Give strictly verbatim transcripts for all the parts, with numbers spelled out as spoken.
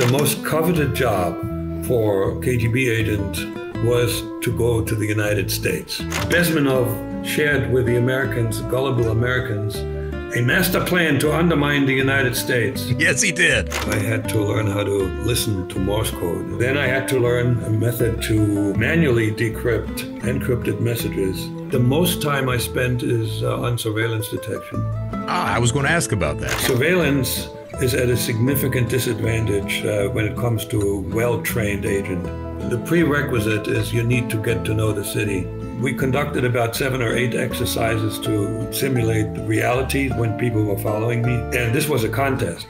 The most coveted job for K G B agents was to go to the United States. Bezmenov shared with the Americans, gullible Americans, a master plan to undermine the United States. Yes, he did. I had to learn how to listen to Morse code. Then I had to learn a method to manually decrypt encrypted messages. The most time I spent is uh, on surveillance detection. Ah, I was going to ask about that. Surveillance is at a significant disadvantage uh, when it comes to a well-trained agent. The prerequisite is you need to get to know the city. We conducted about seven or eight exercises to simulate reality when people were following me. And this was a contest.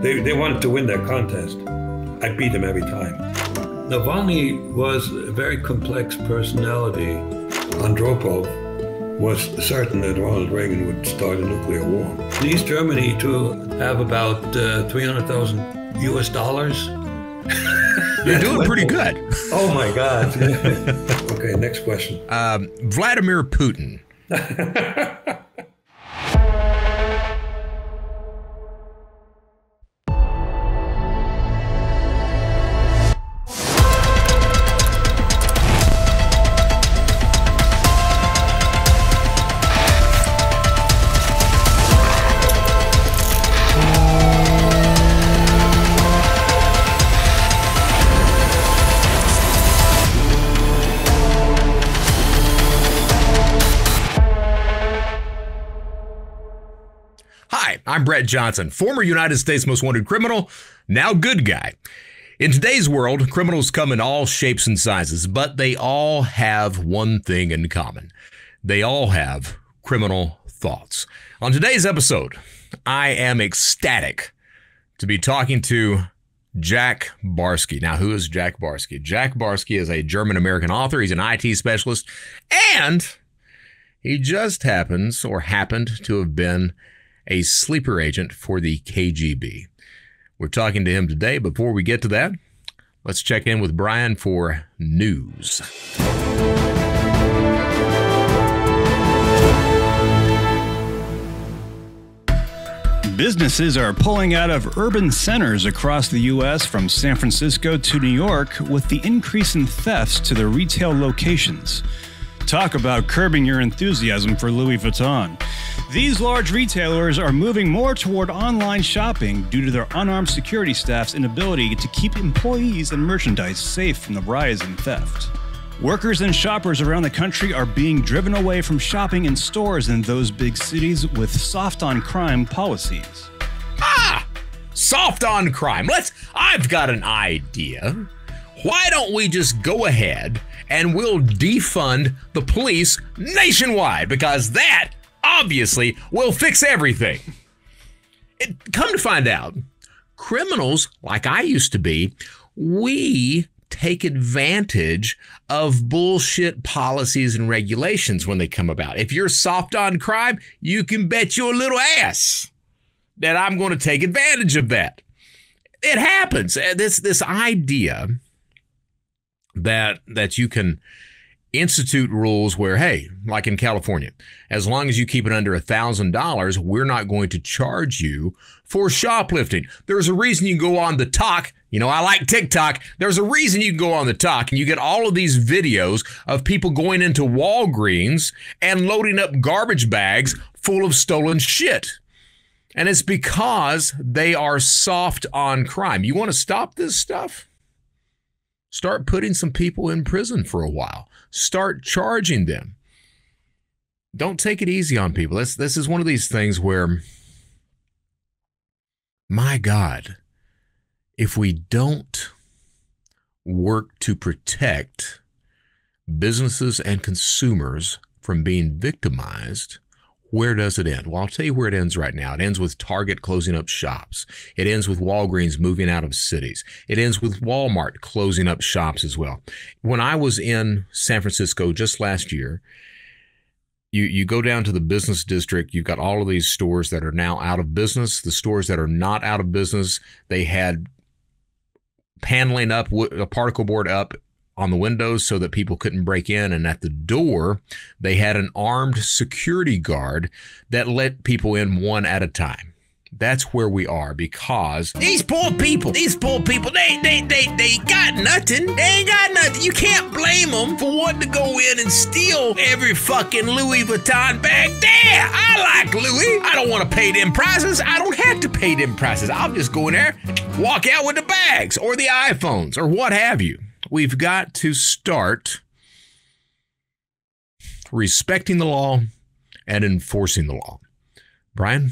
They, they wanted to win that contest. I beat them every time. Navalny was a very complex personality. Andropov was certain that Ronald Reagan would start a nuclear war. In East Germany, to have about uh, three hundred thousand U S dollars. You're doing pretty good. Oh my God. Okay, next question. Um, Vladimir Putin. I'm Brett Johnson, former United States Most Wanted criminal, now good guy. In today's world, criminals come in all shapes and sizes, but they all have one thing in common. They all have criminal thoughts. On today's episode, I am ecstatic to be talking to Jack Barsky. Now, who is Jack Barsky? Jack Barsky is a German-American author. He's an I T specialist, and he just happens or happened to have been a sleeper agent for the K G B. We're talking to him today. Before we get to that, let's check in with Brian for news. Businesses are pulling out of urban centers across the U S from San Francisco to New York with the increase in thefts to their retail locations. Talk about curbing your enthusiasm for Louis Vuitton. These large retailers are moving more toward online shopping due to their unarmed security staff's inability to keep employees and merchandise safe from the rise in theft. Workers and shoppers around the country are being driven away from shopping in stores in those big cities with soft-on-crime policies. Ah! Soft-on-crime. Let's... I've got an idea. Why don't we just go ahead and we'll defund the police nationwide, because that obviously will fix everything. It, come to find out, criminals, like I used to be, we take advantage of bullshit policies and regulations when they come about. If you're soft on crime, you can bet your little ass that I'm going to take advantage of that. It happens. This, this idea that that you can institute rules where, hey, like in California, as long as you keep it under a thousand dollars, we're not going to charge you for shoplifting. There's a reason you go on the T O C. You know, I like TikTok. There's a reason you can go on the T O C and you get all of these videos of people going into Walgreens and loading up garbage bags full of stolen shit. And it's because they are soft on crime. You want to stop this stuff? Start putting some people in prison for a while. Start charging them. Don't take it easy on people. This, this is one of these things where, my God, if we don't work to protect businesses and consumers from being victimized, where does it end? Well, I'll tell you where it ends right now. It ends with Target closing up shops. It ends with Walgreens moving out of cities. It ends with Walmart closing up shops as well. When I was in San Francisco just last year, you, you go down to the business district. You've got all of these stores that are now out of business. The stores that are not out of business, they had paneling up, a particle board up on the windows so that people couldn't break in. And at the door, they had an armed security guard that let people in one at a time. That's where we are, because these poor people, these poor people, they they they they got nothing. They ain't got nothing. You can't blame them for wanting to go in and steal every fucking Louis Vuitton bag there. I like Louis. I don't want to pay them prices. I don't have to pay them prices. I'll just go in there, walk out with the bags or the iPhones or what have you. We've got to start respecting the law and enforcing the law. Brian?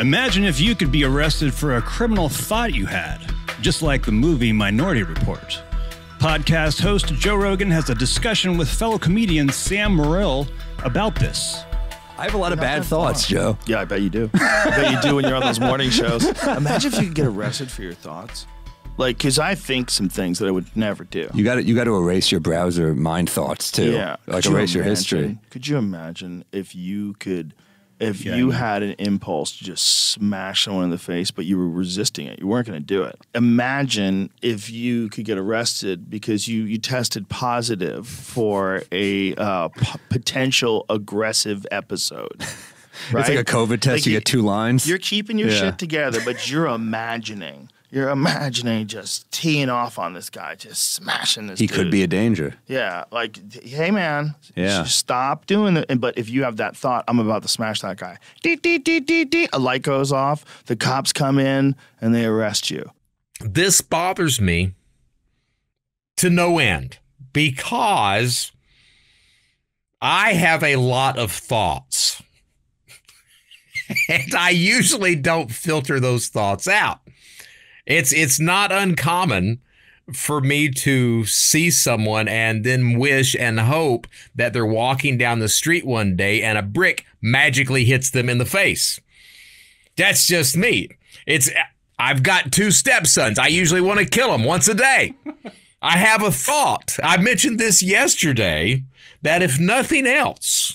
Imagine if you could be arrested for a criminal thought you had, just like the movie Minority Report. Podcast host Joe Rogan has a discussion with fellow comedian Sam Morrill about this. I have a lot of bad thoughts, Joe. Yeah, I bet you do. I bet you do when you're on those morning shows. Imagine if you could get arrested for your thoughts. Like, because I think some things that I would never do. You got to, you got to erase your browser mind thoughts, too. Yeah. Like, erase your history. Could you imagine if you could... If yeah, you had an impulse to just smash someone in the face, but you were resisting it, you weren't going to do it. Imagine if you could get arrested because you, you tested positive for a uh, p potential aggressive episode. Right? It's like a COVID test, like you, you get two lines. You're keeping your yeah. shit together, but you're imagining. You're imagining just teeing off on this guy, just smashing this He dude. Could be a danger. Yeah. Like, hey, man, yeah. stop doing it. But if you have that thought, I'm about to smash that guy. Dee, dee, dee, dee, dee. A light goes off. The cops come in and they arrest you. This bothers me to no end because I have a lot of thoughts. And I usually don't filter those thoughts out. It's it's not uncommon for me to see someone and then wish and hope that they're walking down the street one day and a brick magically hits them in the face. That's just me. It's I've got two stepsons. I usually want to kill them once a day. I have a thought. I mentioned this yesterday that if nothing else,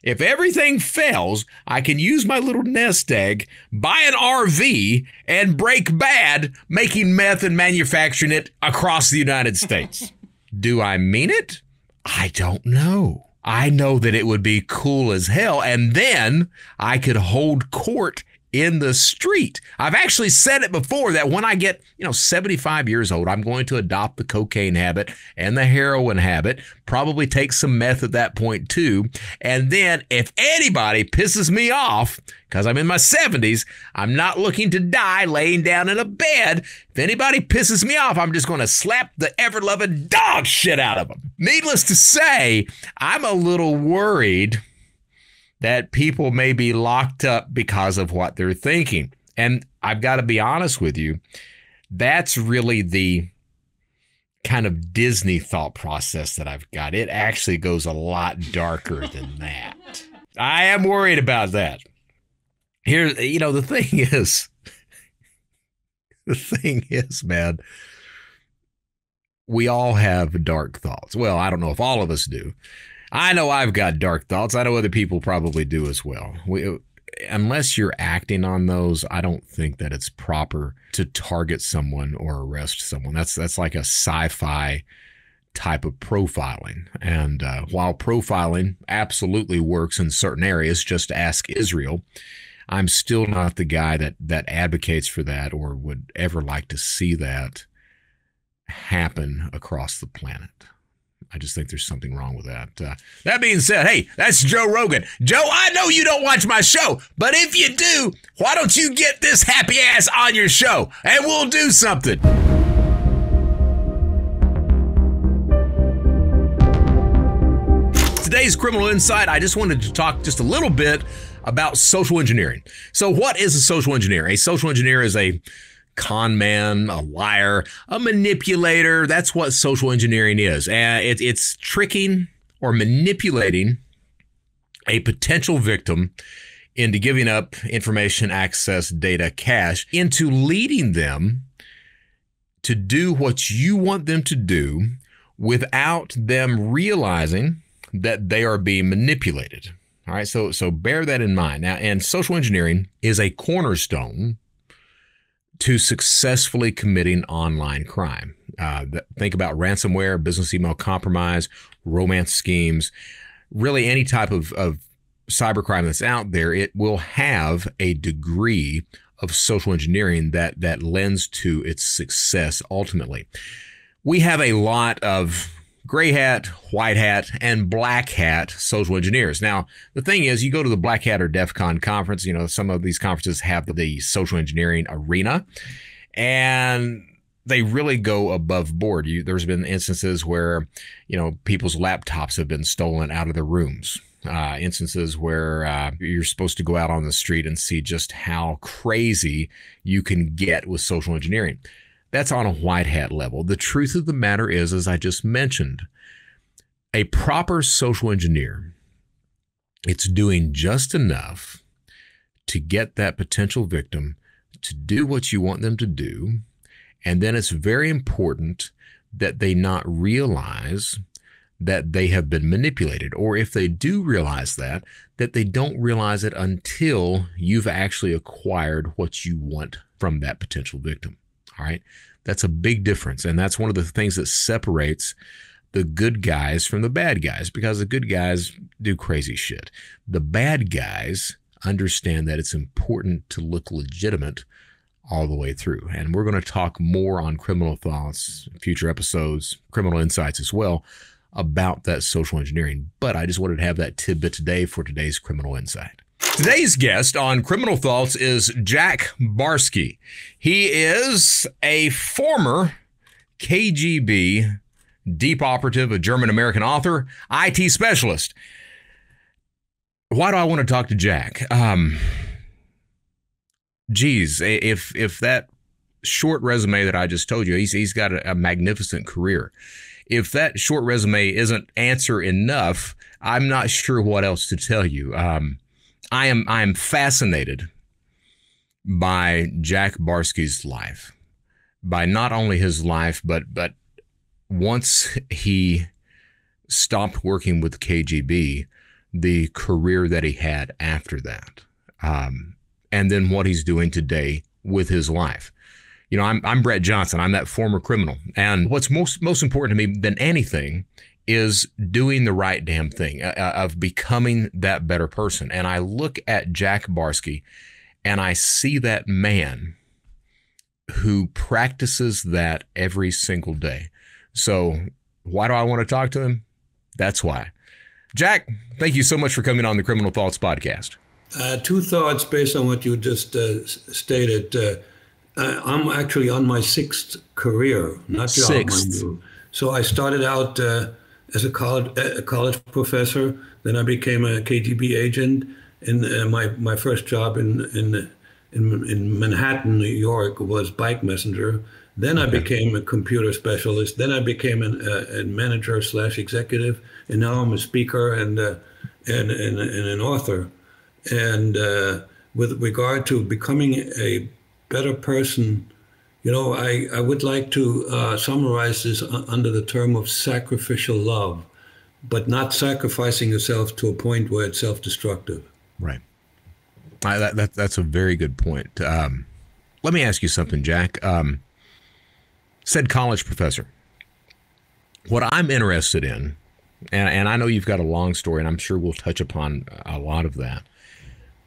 if everything fails, I can use my little nest egg, buy an R V, and break bad, making meth and manufacturing it across the United States. Do I mean it? I don't know. I know that it would be cool as hell, and then I could hold court in the street. I've actually said it before that when I get, you know, seventy-five years old, I'm going to adopt the cocaine habit and the heroin habit, probably take some meth at that point too. And then if anybody pisses me off, because I'm in my seventies, I'm not looking to die laying down in a bed. If anybody pisses me off, I'm just going to slap the ever-loving dog shit out of them. Needless to say, I'm a little worried that people may be locked up because of what they're thinking. And I've got to be honest with you, that's really the kind of Disney thought process that I've got. It actually goes a lot darker than that. I am worried about that. Here, you know, the thing is, the thing is, man, we all have dark thoughts. Well, I don't know if all of us do. I know I've got dark thoughts. I know other people probably do as well. We, unless you're acting on those, I don't think that it's proper to target someone or arrest someone. That's that's like a sci-fi type of profiling. And uh, while profiling absolutely works in certain areas, just ask Israel, I'm still not the guy that, that advocates for that or would ever like to see that happen across the planet. I just think there's something wrong with that. Uh, that being said, hey, that's Joe Rogan. Joe, I know you don't watch my show, but if you do, why don't you get this happy ass on your show and we'll do something. Today's Criminal Insight, I just wanted to talk just a little bit about social engineering. So what is a social engineer? A social engineer is a con man, a liar, a manipulator. That's what social engineering is. And it, it's tricking or manipulating a potential victim into giving up information, access, data, cash, into leading them to do what you want them to do without them realizing that they are being manipulated. All right, so, so bear that in mind. Now, and social engineering is a cornerstone to successfully committing online crime. Uh, think about ransomware, business email compromise, romance schemes, really any type of, of cybercrime that's out there, it will have a degree of social engineering that that lends to its success ultimately. We have a lot of gray hat, white hat, and black hat social engineers. Now, the thing is, you go to the Black Hat or DEF CON conference, you know, some of these conferences have the social engineering arena, and they really go above board. You, there's been instances where, you know, people's laptops have been stolen out of their rooms. Uh, instances where uh, you're supposed to go out on the street and see just how crazy you can get with social engineering. That's on a white hat level. The truth of the matter is, as I just mentioned, a proper social engineer, it's doing just enough to get that potential victim to do what you want them to do. And then it's very important that they not realize that they have been manipulated, or if they do realize that, that they don't realize it until you've actually acquired what you want from that potential victim. All right. That's a big difference. And that's one of the things that separates the good guys from the bad guys, because the good guys do crazy shit. The bad guys understand that it's important to look legitimate all the way through. And we're going to talk more on Criminal Thoughts, future episodes, Criminal Insights as well, about that social engineering. But I just wanted to have that tidbit today for today's Criminal Insight. Today's guest on Criminal Thoughts is Jack Barsky. He is a former K G B deep operative, a German-American author, I T specialist. Why do I want to talk to Jack? Um, geez, if if that short resume that I just told you, he's, he's got a, a magnificent career. If that short resume isn't answer enough, I'm not sure what else to tell you. Um, I am I am fascinated by Jack Barsky's life, by not only his life, but but once he stopped working with K G B, the career that he had after that, um, and then what he's doing today with his life. You know, I'm I'm Brett Johnson. I'm that former criminal. And what's most most important to me than anything is doing the right damn thing, uh, of becoming that better person. And I look at Jack Barsky and I see that man who practices that every single day. So why do I want to talk to him? That's why. Jack, thank you so much for coming on the Criminal Thoughts podcast. Uh, two thoughts based on what you just uh, stated. Uh, I'm actually on my sixth career, not job, mind you. So I started out uh, as a college, a college professor. Then I became a K G B agent, and uh, my my first job in in in, in Manhattan, New York, was bike messenger. Then I became a computer specialist. Then I became an, a, a manager slash executive, and now I'm a speaker and uh, and, and and an author. And uh, with regard to becoming a better person, you know, I, I would like to uh, summarize this under the term of sacrificial love, but not sacrificing yourself to a point where it's self-destructive. Right. I, that, that, that's a very good point. Um, let me ask you something, Jack. Um, said college professor, what I'm interested in, and, and I know you've got a long story, and I'm sure we'll touch upon a lot of that.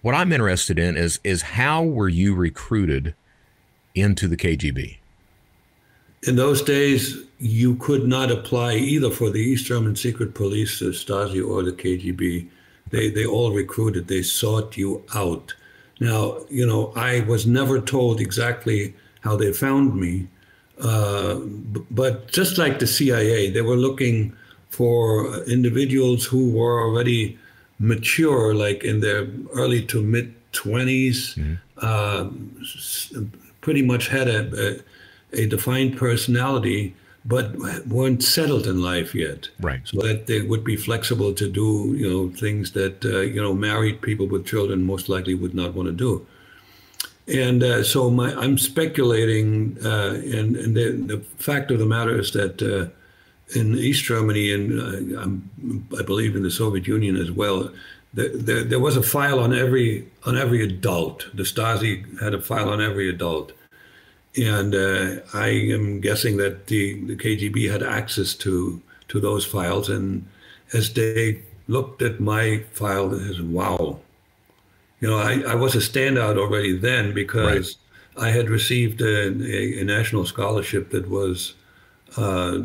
What I'm interested in is is how were you recruited into the K G B? In those days, you could not apply either for the East German Secret Police, the Stasi, or the K G B. They they all recruited. They sought you out. Now, you know, I was never told exactly how they found me, uh, but just like the C I A, they were looking for individuals who were already mature, like in their early to mid twenties, mm-hmm. uh, pretty much had a, a, a defined personality, but weren't settled in life yet. Right. So that they would be flexible to do, you know, things that, uh, you know, married people with children most likely would not want to do. And uh, so my, I'm speculating, uh, and, and the, the fact of the matter is that uh, in East Germany, and uh, I'm, I believe in the Soviet Union as well, there, there, there was a file on every on every adult. The Stasi had a file on every adult, and uh, I am guessing that the, the K G B had access to to those files. And as they looked at my file and said, wow. You know, I, I was a standout already then because right. I had received a, a, a national scholarship that was uh,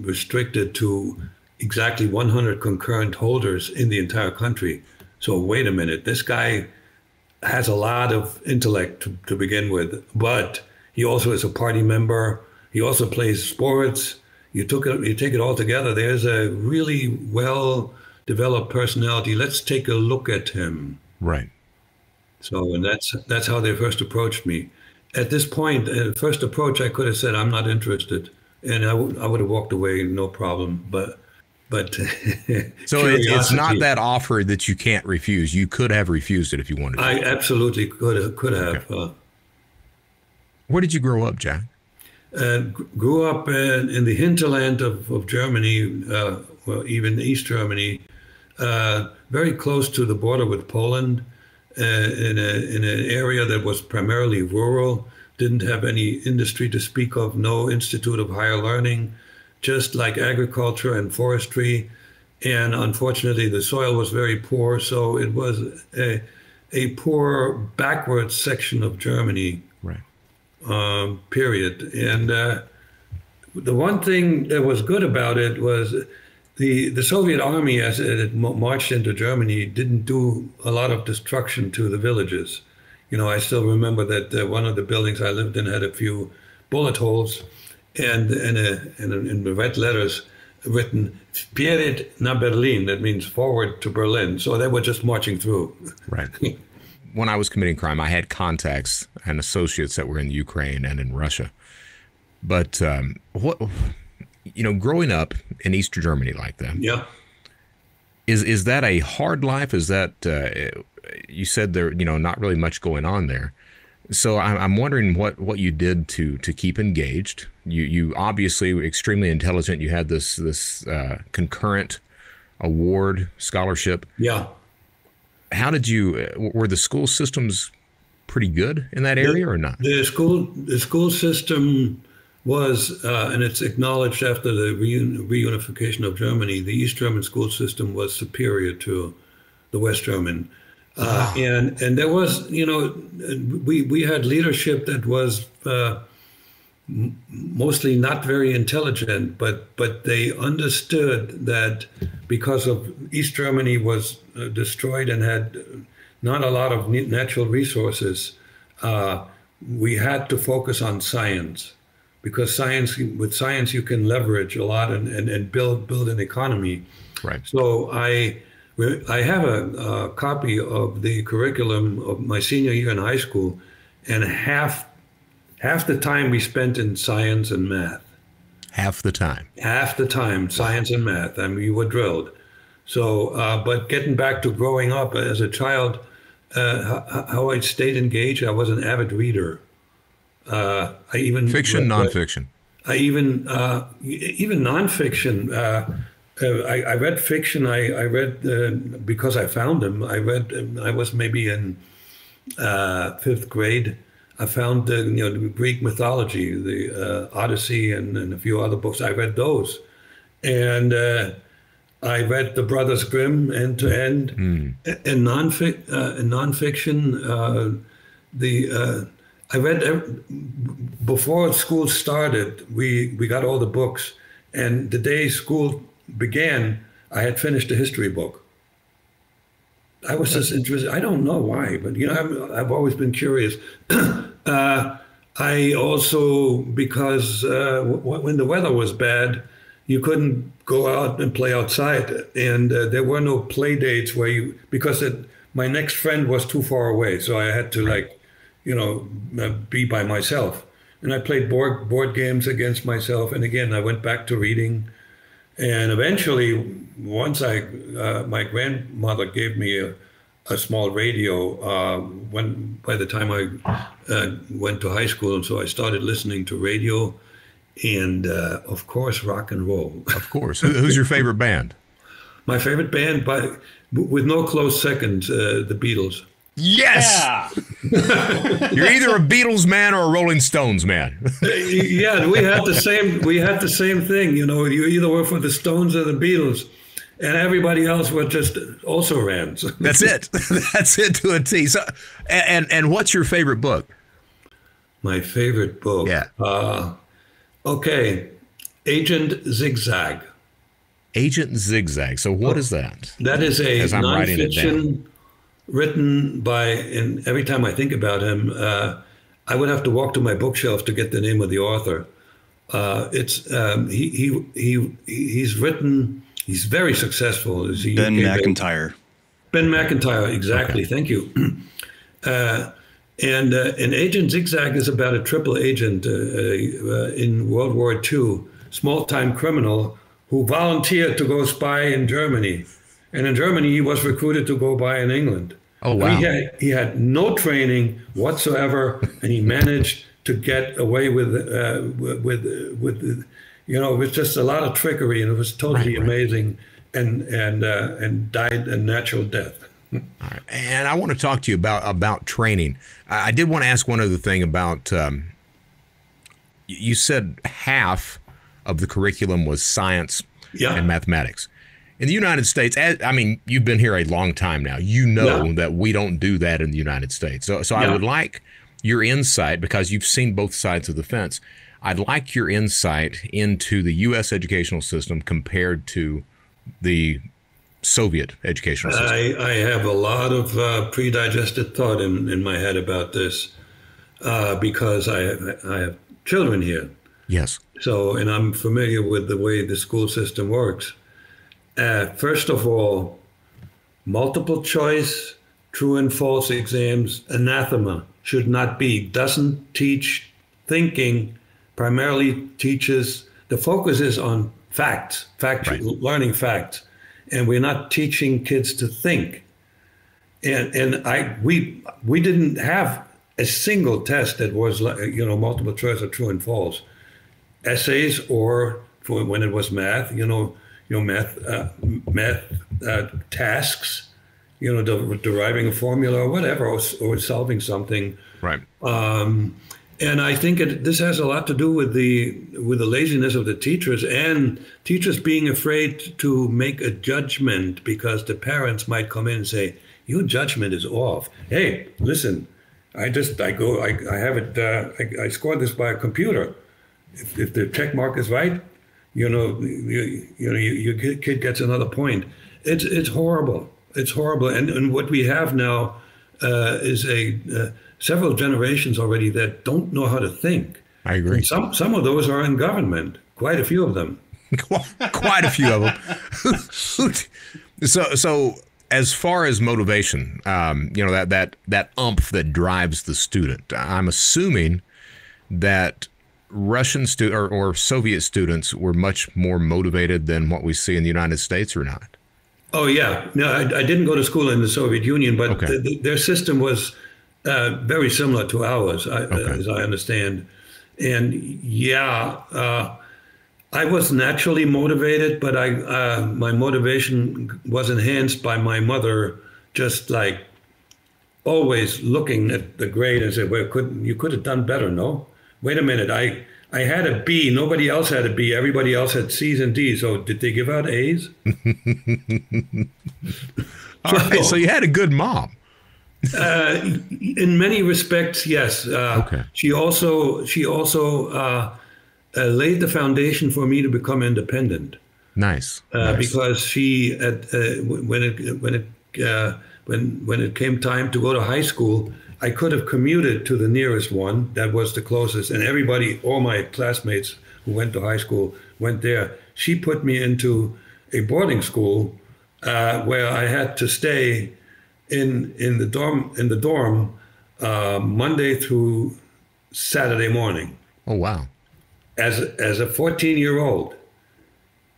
restricted to exactly one hundred concurrent holders in the entire country. So wait a minute, this guy has a lot of intellect to, to begin with, but he also is a party member. He also plays sports. You took it, you take it all together. There's a really well-developed personality. Let's take a look at him. Right. So, and that's that's how they first approached me. At this point, at first approach, I could have said, I'm not interested. And I, I would have walked away, no problem. But, but so it, it's not that offer that you can't refuse. You could have refused it if you wanted to. I absolutely could have. Could have. Okay. Uh, Where did you grow up, Jack? Uh, grew up in, in the hinterland of, of Germany, uh, well, even East Germany, uh, very close to the border with Poland, uh, in a, in an area that was primarily rural, didn't have any industry to speak of, no institute of higher learning, just like agriculture and forestry. And unfortunately, the soil was very poor, so it was a, a poor backward section of Germany. Right. Um, period. And uh, the one thing that was good about it was the, the Soviet army, as it marched into Germany, didn't do a lot of destruction to the villages. You know, I still remember that uh, one of the buildings I lived in had a few bullet holes and in and and the red letters written, "Pierit na Berlin," that means forward to Berlin. So they were just marching through. Right. When I was committing crime, I had contacts and associates that were in Ukraine and in Russia. But, um, what, you know, growing up in East Germany like that, yeah. is, is that a hard life? Is that, uh, you said there, you know, not really much going on there. So I'm, I'm wondering what, what you did to, to keep engaged. You, you obviously were extremely intelligent. You had this, this, uh, concurrent award scholarship. Yeah. How did you, were the school systems pretty good in that area or not? The school, the school system was, uh, and it's acknowledged after the reun, reunification of Germany, the East German school system was superior to the West German. Uh, wow. And and there was, you know, we, we had leadership that was uh, mostly not very intelligent, but, but they understood that because of East Germany was uh, destroyed and had not a lot of natural resources, uh, we had to focus on science because science, with science you can leverage a lot and, and, and build build an economy. Right. So I, I have a, a copy of the curriculum of my senior year in high school, and half Half the time we spent in science and math. Half the time. Half the time, science and math. I mean, we were drilled. So, uh, but getting back to growing up as a child, uh, how, how I stayed engaged, I was an avid reader. Uh, I even fiction, read, nonfiction. I even uh, even nonfiction. Uh, I, I read fiction. I, I read uh, because I found them. I read. I was maybe in uh, fifth grade. I found the, you know, the Greek mythology, the uh, Odyssey, and, and a few other books. I read those, and uh, I read the Brothers Grimm end to end, mm. and non-fic, uh, and nonfiction. Uh, the uh, I read every, before school started. We we got all the books, and the day school began, I had finished a history book. I was just interested. I don't know why, but, you know, I'm, I've always been curious. uh, I also, because uh, w when the weather was bad, you couldn't go out and play outside. And uh, there were no play dates where you, because it, my next friend was too far away. So I had to, like, you know, be by myself. And I played board, board games against myself. And again, I went back to reading. And eventually, once I, uh, my grandmother gave me a, a small radio uh, when, by the time I uh, went to high school, and so I started listening to radio and, uh, of course, rock and roll. Of course. Who's your favorite band? My favorite band, by, with no close seconds, uh, the Beatles. Yes! Yeah. You're either a Beatles man or a Rolling Stones man. Yeah, we had the same we had the same thing, you know, you either were for the Stones or the Beatles. And everybody else would just also ran. That's it. That's it to a T. So, and and what's your favorite book? My favorite book? Yeah. Uh, okay. Agent Zigzag. Agent Zigzag. So what oh, is that? That is a nonfiction written by, and every time I think about him, uh, I would have to walk to my bookshelf to get the name of the author. Uh, it's um, he, he he he's written. He's very successful. He's a Ben McIntyre. Ben McIntyre, exactly. Okay. Thank you. Uh, and uh, an Agent Zigzag is about a triple agent uh, uh, in World War Two, small-time criminal who volunteered to go spy in Germany. And in Germany, he was recruited to go spy in England. Oh, wow. He had, he had no training whatsoever, and he managed to get away with uh, with with. You know, it was just a lot of trickery, and it was totally right, right. amazing, and and uh, and died a natural death. All right. And I want to talk to you about about training. I did want to ask one other thing about. Um, you said half of the curriculum was science yeah. and mathematics. In the United States, I mean, you've been here a long time now. You know yeah. that we don't do that in the United States. So, so yeah. I would like your insight, because you've seen both sides of the fence. I'd like your insight into the U S educational system compared to the Soviet educational system. I, I have a lot of uh, pre-digested thought in, in my head about this uh, because I have, I have children here. Yes. So, and I'm familiar with the way the school system works. Uh, first of all, multiple choice, true and false exams, anathema, should not be, doesn't teach thinking. Primarily teaches, the focus is on facts, fact, right. learning facts, and we're not teaching kids to think. And and I we we didn't have a single test that was, you know, multiple choice or true and false, essays or for when it was math, you know, you know math uh, math uh, tasks, you know, de deriving a formula or whatever, or, or solving something. Right. Um, And I think it, this has a lot to do with the with the laziness of the teachers and teachers being afraid to make a judgment because the parents might come in and say, your judgment is off. Hey, listen, I just, I go, I, I have it, uh, I, I scored this by a computer. If, if the check mark is right, you know, you, you know, you, your kid gets another point. It's, it's horrible. It's horrible. And, and what we have now uh, is a... Uh, several generations already that don't know how to think. I agree. And some some of those are in government. Quite a few of them. Quite a few of them. so so as far as motivation, um, you know that that that umph that drives the student. I'm assuming that Russian stu or, or Soviet students were much more motivated than what we see in the United States, or not? Oh yeah. No, I, I didn't go to school in the Soviet Union, but okay. the, the, their system was. Uh, very similar to ours, I, okay. as I understand. And yeah, uh, I was naturally motivated, but I uh, my motivation was enhanced by my mother, just like always looking at the grade and saying, well, couldn't, you could have done better, no? Wait a minute, I, I had a B, nobody else had a B, everybody else had C's and D's, so did they give out A's? All so, right, so you had a good mom. uh, in many respects, yes. Uh, okay. She also she also uh, uh, laid the foundation for me to become independent. Nice. Uh, nice. Because she at, uh, when it when it uh, when when it came time to go to high school, I could have commuted to the nearest one that was the closest, and everybody, all my classmates who went to high school went there. She put me into a boarding school uh, where I had to stay. In in the dorm in the dorm, uh, Monday through Saturday morning. Oh wow! As as a fourteen year old,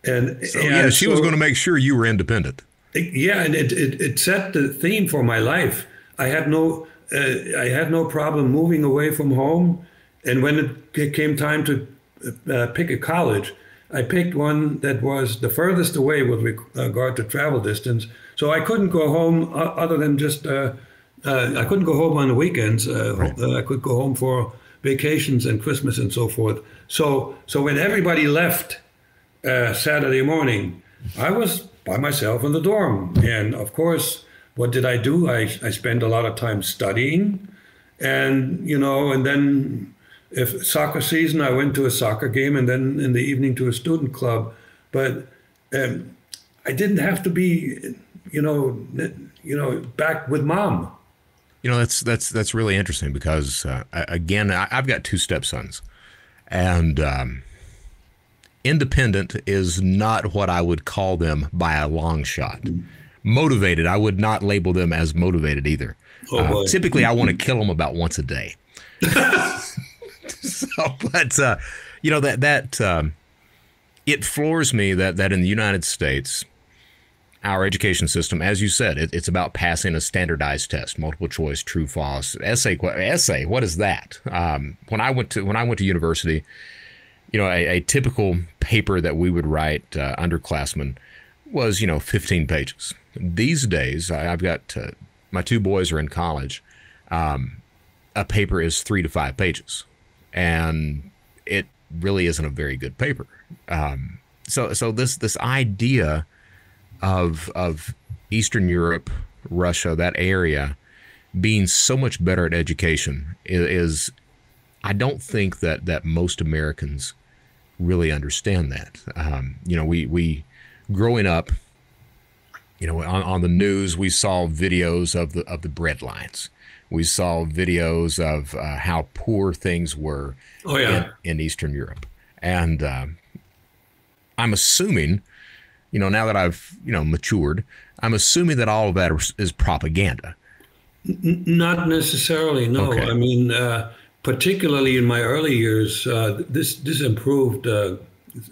and, so, and yeah, she so, was going to make sure you were independent. It, yeah, and it, it it set the theme for my life. I had no uh, I had no problem moving away from home, and when it came time to uh, pick a college, I picked one that was the furthest away with regard to travel distance. So I couldn't go home other than just, uh, uh, I couldn't go home on the weekends. Uh, right. uh, I could go home for vacations and Christmas and so forth. So so when everybody left uh, Saturday morning, I was by myself in the dorm. And of course, what did I do? I, I spent a lot of time studying. And, you know, and then if soccer season, I went to a soccer game and then in the evening to a student club. But um, I didn't have to be, you know, you know, back with mom. You know, that's that's that's really interesting because, uh, again, I, I've got two stepsons, and um, independent is not what I would call them by a long shot. Motivated, I would not label them as motivated either. Oh, uh, typically, I want to kill them about once a day. so, but uh, you know that that um, it floors me that that in the United States, our education system, as you said, it, it's about passing a standardized test, multiple choice, true, false, essay, essay. What is that? Um, when I went to when I went to university, you know, a, a typical paper that we would write uh, underclassmen was, you know, fifteen pages. These days, I, I've got uh, my two boys are in college. Um, a paper is three to five pages, and it really isn't a very good paper. Um, so, so this this idea of of Eastern Europe, Russia, that area being so much better at education is, is, I don't think that that most Americans really understand that. Um, you know, we we growing up, you know, on, on the news we saw videos of the of the bread lines. We saw videos of uh, how poor things were oh, yeah. in, in Eastern Europe, and um, I'm assuming, you know, now that I've, you know, matured, I'm assuming that all of that is propaganda. Not necessarily, no. Okay. I mean, uh, particularly in my early years, uh, this this improved uh,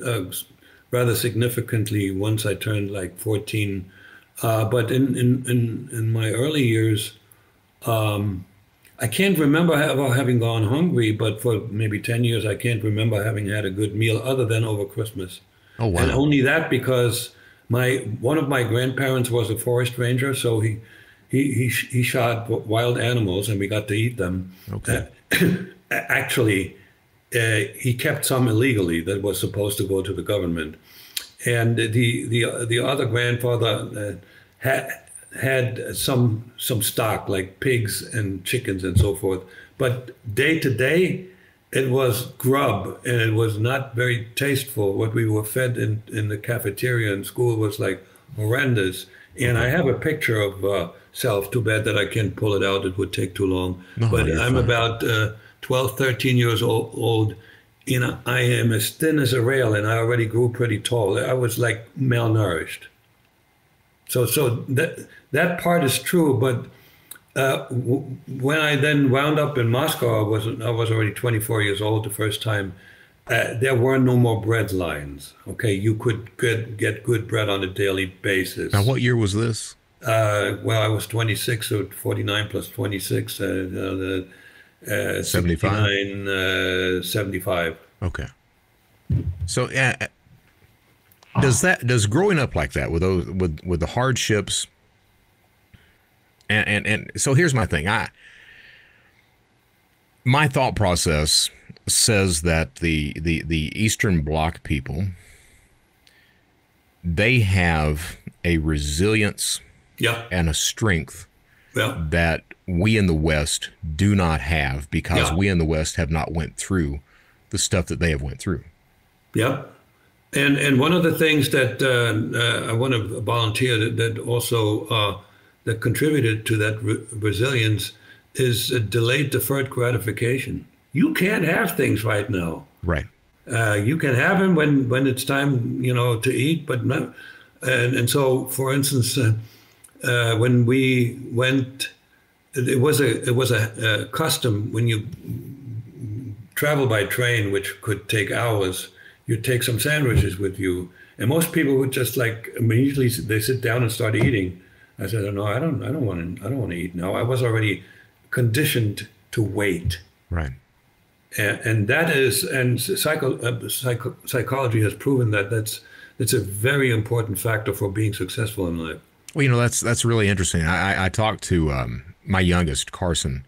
uh, rather significantly once I turned like fourteen. Uh, but in, in in in my early years, um, I can't remember ever having gone hungry. But for maybe ten years, I can't remember having had a good meal other than over Christmas. Oh, wow. And only that because my one of my grandparents was a forest ranger, so he he he, he shot wild animals and we got to eat them. Okay. Uh, actually, uh, he kept some illegally that was supposed to go to the government, and the the the other grandfather uh, had had some some stock like pigs and chickens and so forth. But day to day, it was grub, and it was not very tasteful. What we were fed in, in the cafeteria in school was like horrendous. And I have a picture of uh, self, too bad that I can't pull it out, it would take too long. No, but I'm fine. About uh, twelve, thirteen years old, old, and I am as thin as a rail, and I already grew pretty tall. I was like malnourished. So, so that, that part is true, but Uh, w when I then wound up in Moscow, I was I was already twenty-four years old the first time. Uh, there were no more bread lines. Okay, you could get get good bread on a daily basis. Now, what year was this? Uh, well, I was twenty-six, so forty-nine plus twenty-six, uh, the uh, seventy-five, uh, seventy-five. Okay. So, uh, does that does growing up like that with those with with the hardships? And, and and so here's my thing. I my thought process says that the the the Eastern Bloc people, they have a resilience yeah. and a strength yeah. that we in the West do not have because yeah. we in the West have not went through the stuff that they have went through. Yeah, and and one of the things that uh, uh, I want to volunteer that, that also. Uh, that contributed to that re resilience is a delayed deferred gratification. You can't have things right now. Right. Uh, you can have them when, when it's time, you know, to eat, but not. And, and so, for instance, uh, uh, when we went, it, it was a it was a, a custom when you travel by train, which could take hours, you take some sandwiches with you. And most people would just like, immediately they sit down and start eating. I said, oh, no, I don't, I don't want to, I don't want to eat now. I was already conditioned to wait. Right. And, and that is, and psycho, uh, psycho, psychology has proven that that's, that's a very important factor for being successful in life. Well, you know, that's, that's really interesting. I, I talked to um, my youngest, Carson.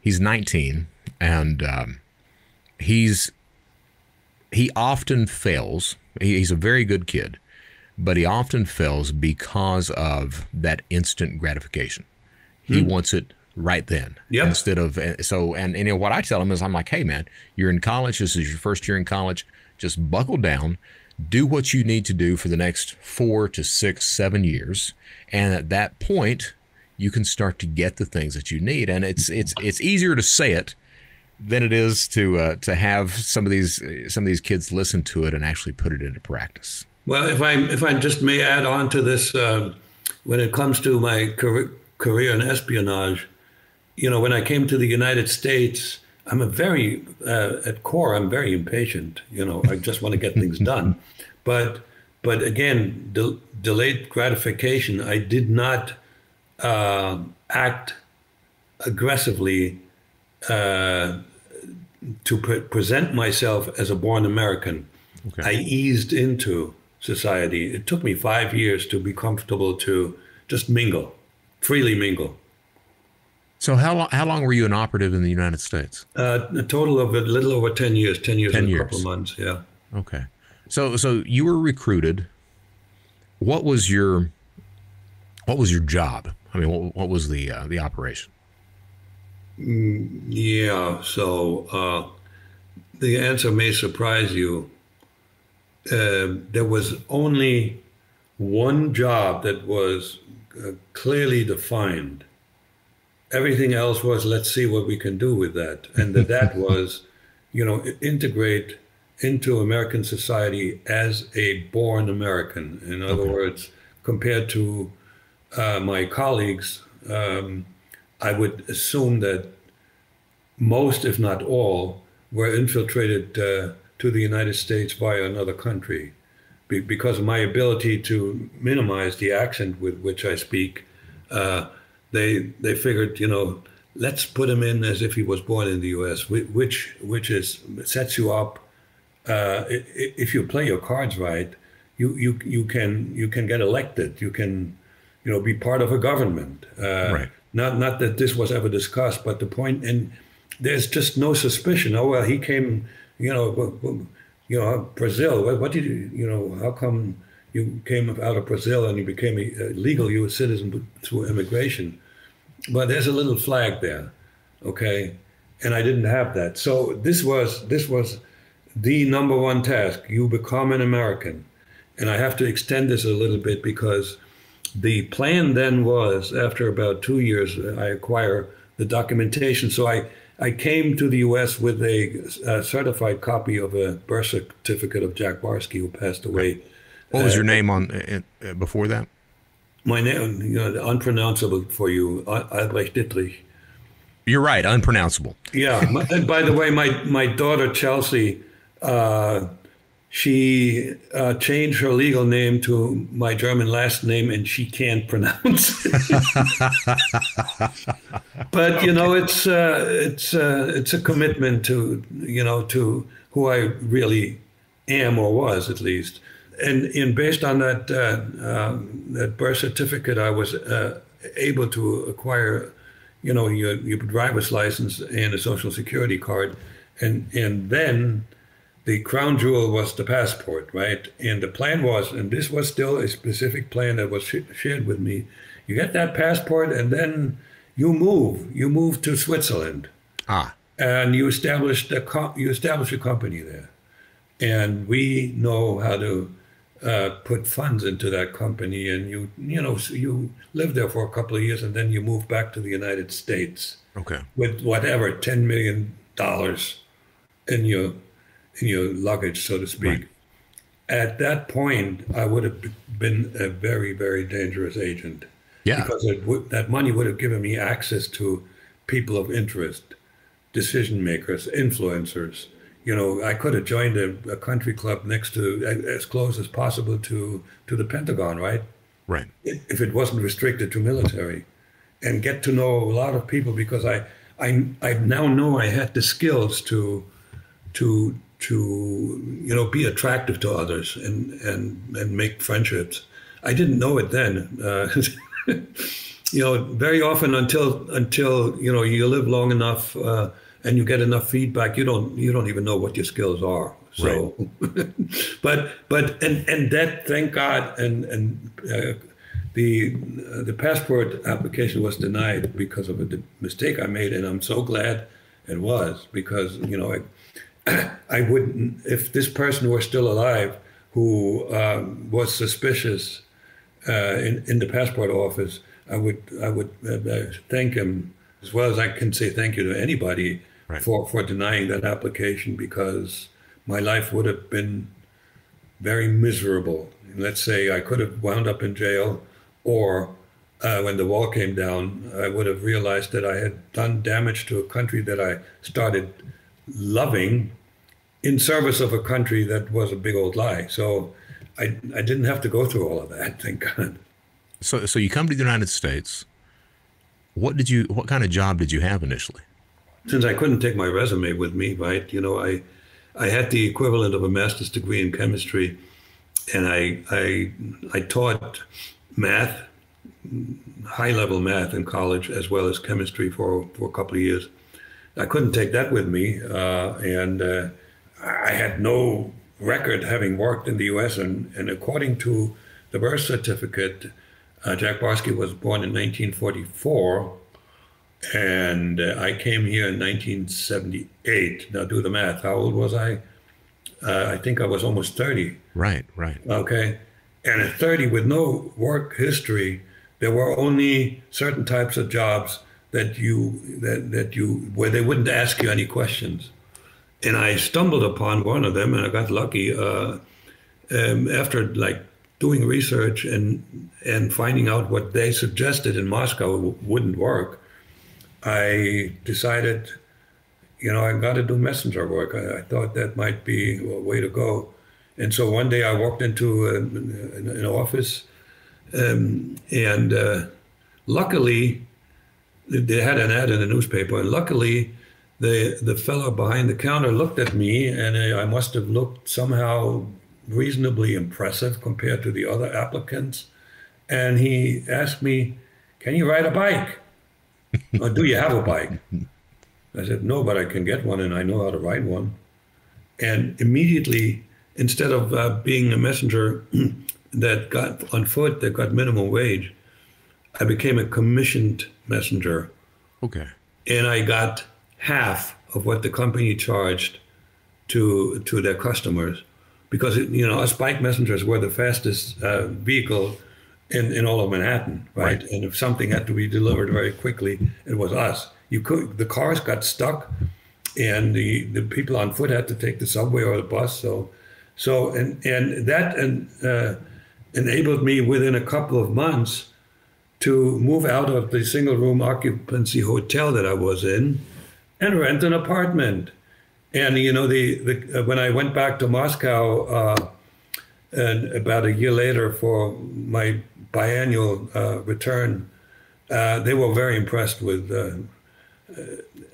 He's nineteen, and um, he's, he often fails. He, he's a very good kid. but he often fails because of that instant gratification. He mm. wants it right then. Yep. Instead of, so, and, and you know, what I tell him is, I'm like, hey man, you're in college, this is your first year in college, just buckle down, do what you need to do for the next four to six, seven years. And at that point, you can start to get the things that you need. And it's, it's, it's easier to say it than it is to, uh, to have some of these, some of these kids listen to it and actually put it into practice. Well, if I, if I just may add on to this, uh, when it comes to my career, career in espionage, you know, when I came to the United States, I'm a very, uh, at core, I'm very impatient. You know, I just want to get things done. But, but again, de delayed gratification. I did not uh, act aggressively uh, to pre present myself as a born American. Okay. I eased into society. It took me five years to be comfortable to just mingle, freely mingle. So how long, how long were you an operative in the United States? Uh, a total of a little over ten years, ten years and a couple of months, yeah. Okay. So so you were recruited. What was your what was your job? I mean, what, what was the uh, the operation? Mm, yeah, so uh, the answer may surprise you. Uh, there was only one job that was uh, clearly defined. Everything else was, let's see what we can do with that. And that, that was, you know, integrate into American society as a born American. In other okay. words, compared to uh, my colleagues, um, I would assume that most, if not all, were infiltrated uh, to the United States by another country. Be because of my ability to minimize the accent with which I speak, uh, They they figured, you know, let's put him in as if he was born in the U S, which which is sets you up. Uh, if you play your cards right, you you you can you can get elected. You can, you know, be part of a government. Uh, right. Not not that this was ever discussed, but the point, and there's just no suspicion. Oh well, he came, you know, you know, Brazil. What, what did you, you know? How come? You came out of Brazil and you became a legal U S citizen through immigration. But there's a little flag there, okay? And I didn't have that. So this was this was the number one task. You become an American. And I have to extend this a little bit because the plan then was, after about two years, I acquire the documentation. So I, I came to the U S with a, a certified copy of a birth certificate of Jack Barsky, who passed away. What was your name on uh, before that? My name, you know, unpronounceable for you, Albrecht Dittrich. You're right, unpronounceable. Yeah. And by the way, my my daughter Chelsea, uh, she uh, changed her legal name to my German last name, and she can't pronounce it. But okay. you know, it's uh, it's uh, it's a commitment to you know to who I really am, or was at least. And, and based on that, uh, uh, that birth certificate, I was uh, able to acquire, you know, your, your driver's license and a social security card. And, and then the crown jewel was the passport, right? And the plan was, and this was still a specific plan that was sh shared with me, you get that passport and then you move. You move to Switzerland. Ah. And you establish, the co you establish a company there. And we know how to... Uh, put funds into that company, and you you know you live there for a couple of years, and then you move back to the United States. Okay. With whatever ten million dollars in your in your luggage, so to speak. Right. At that point, I would have been a very very dangerous agent. Yeah. Because it would, that money would have given me access to people of interest, decision makers, influencers. You know, I could have joined a, a country club next to, as close as possible to, to the Pentagon, right? Right. If it wasn't restricted to military, and get to know a lot of people, because I, I, I now know I had the skills to, to, to, you know, be attractive to others and, and, and make friendships. I didn't know it then. Uh, you know, very often until, until, you know, you live long enough, uh, and you get enough feedback, you don't you don't even know what your skills are. So right. But but and and that, thank God, and and uh, the uh, the passport application was denied because of a d mistake I made, and I'm so glad it was, because you know I I wouldn't, if this person were still alive who um, was suspicious uh, in in the passport office, I would I would uh, thank him as well as I can say thank you to anybody. Right. For, for denying that application, because my life would have been very miserable. Let's say I could have wound up in jail, or uh, when the wall came down, I would have realized that I had done damage to a country that I started loving in service of a country that was a big old lie. So I, I didn't have to go through all of that, thank God. So, so you come to the United States. What did you, what kind of job did you have initially? Since I couldn't take my resume with me, right? You know, I, I had the equivalent of a master's degree in chemistry, and I, I, I taught math, high-level math in college, as well as chemistry for for a couple of years. I couldn't take that with me, uh, and uh, I had no record having worked in the U S And and according to the birth certificate, uh, Jack Barsky was born in nineteen forty-four. And uh, I came here in nineteen seventy-eight. Now do the math. How old was I? Uh, I think I was almost thirty. Right, right. Okay. And at thirty, with no work history, there were only certain types of jobs that you that that you where they wouldn't ask you any questions. And I stumbled upon one of them, and I got lucky. Uh, um, after like doing research and and finding out what they suggested in Moscow wouldn't work, I decided, you know, I've got to do messenger work. I, I thought that might be a way to go. And so one day I walked into a, an, an office, um, and uh, luckily they had an ad in the newspaper. And luckily the, the fellow behind the counter looked at me, and I, I must have looked somehow reasonably impressive compared to the other applicants. And he asked me, "Can you ride a bike? Or do you have a bike?" I said, "No, but I can get one, and I know how to ride one." And immediately, instead of uh, being a messenger that got on foot, that got minimum wage, I became a commissioned messenger. Okay. And I got half of what the company charged to to their customers, because it, you know, us bike messengers were the fastest uh, vehicle In, in all of Manhattan, right? right? And if something had to be delivered very quickly, it was us. You could, the cars got stuck, and the, the people on foot had to take the subway or the bus. So, so and and that and uh, enabled me within a couple of months to move out of the single room occupancy hotel that I was in, and rent an apartment. And you know, the the uh, when I went back to Moscow. Uh, And about a year later for my biannual uh, return, uh, they were very impressed with, uh,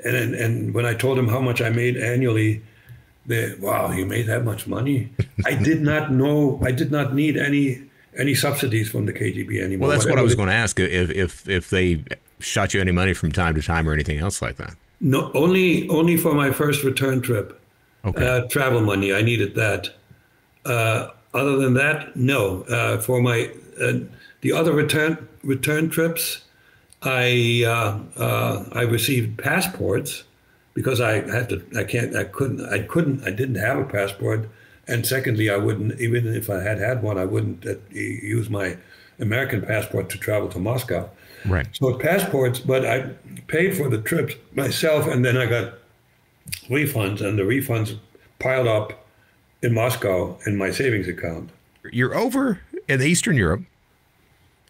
and and when I told them how much I made annually, they, "Wow, you made that much money?" I did not know, I did not need any any subsidies from the K G B anymore. Well, that's Whatever. what I was going to ask, if, if, if they shot you any money from time to time or anything else like that. No, only, only for my first return trip. Okay. Uh, travel money, I needed that. Uh, Other than that, no. Uh, for my uh, the other return return trips, I uh, uh, I received passports, because I had to. I can't. I couldn't. I couldn't. I didn't have a passport, and secondly, I wouldn't. Even if I had had one, I wouldn't uh, use my American passport to travel to Moscow. Right. So passports, but I paid for the trips myself, and then I got refunds, and the refunds piled up in Moscow in my savings account. You're over in Eastern Europe.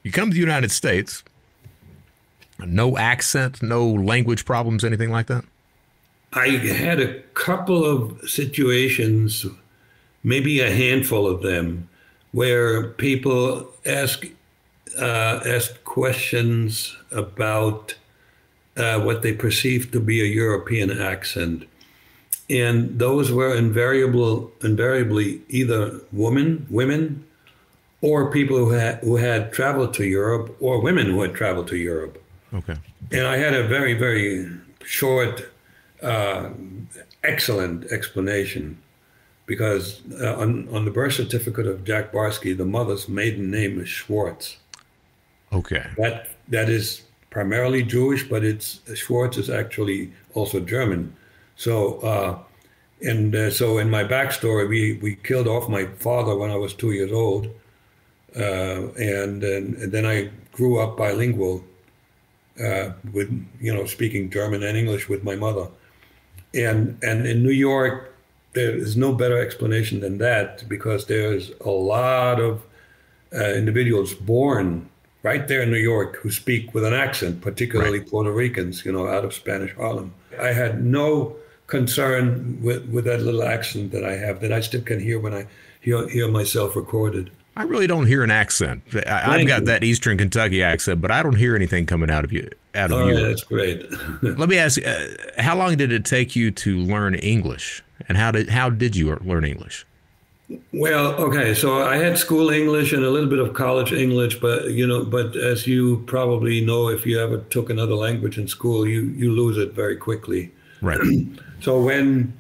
You come to the United States. No accent, no language problems, anything like that? I had a couple of situations, maybe a handful of them, where people ask, uh, ask questions about uh, what they perceive to be a European accent. And those were invariable, invariably either women, women, or people who had who had traveled to Europe, or women who had traveled to Europe. Okay. And I had a very, very short, uh, excellent explanation, because uh, on, on the birth certificate of Jack Barsky, the mother's maiden name is Schwartz. Okay. That that is primarily Jewish, but it's Schwartz is actually also German. So uh, and uh, so in my backstory, we we killed off my father when I was two years old, uh, and, and and then I grew up bilingual, uh, with you know speaking German and English with my mother, and and in New York. There is no better explanation than that, because there's a lot of uh, individuals born right there in New York who speak with an accent, particularly right. Puerto Ricans, you know, out of Spanish Harlem. I had no concern with, with that little accent that I have that I still can hear when I hear, hear myself recorded. I really don't hear an accent. I, I've got you. That Eastern Kentucky accent, but I don't hear anything coming out of you. Out of oh, you. That's great. Let me ask you, uh, how long did it take you to learn English? And how did how did you learn English? Well, okay, so I had school English and a little bit of college English, but you know, but as you probably know, if you ever took another language in school, you you lose it very quickly. Right. So when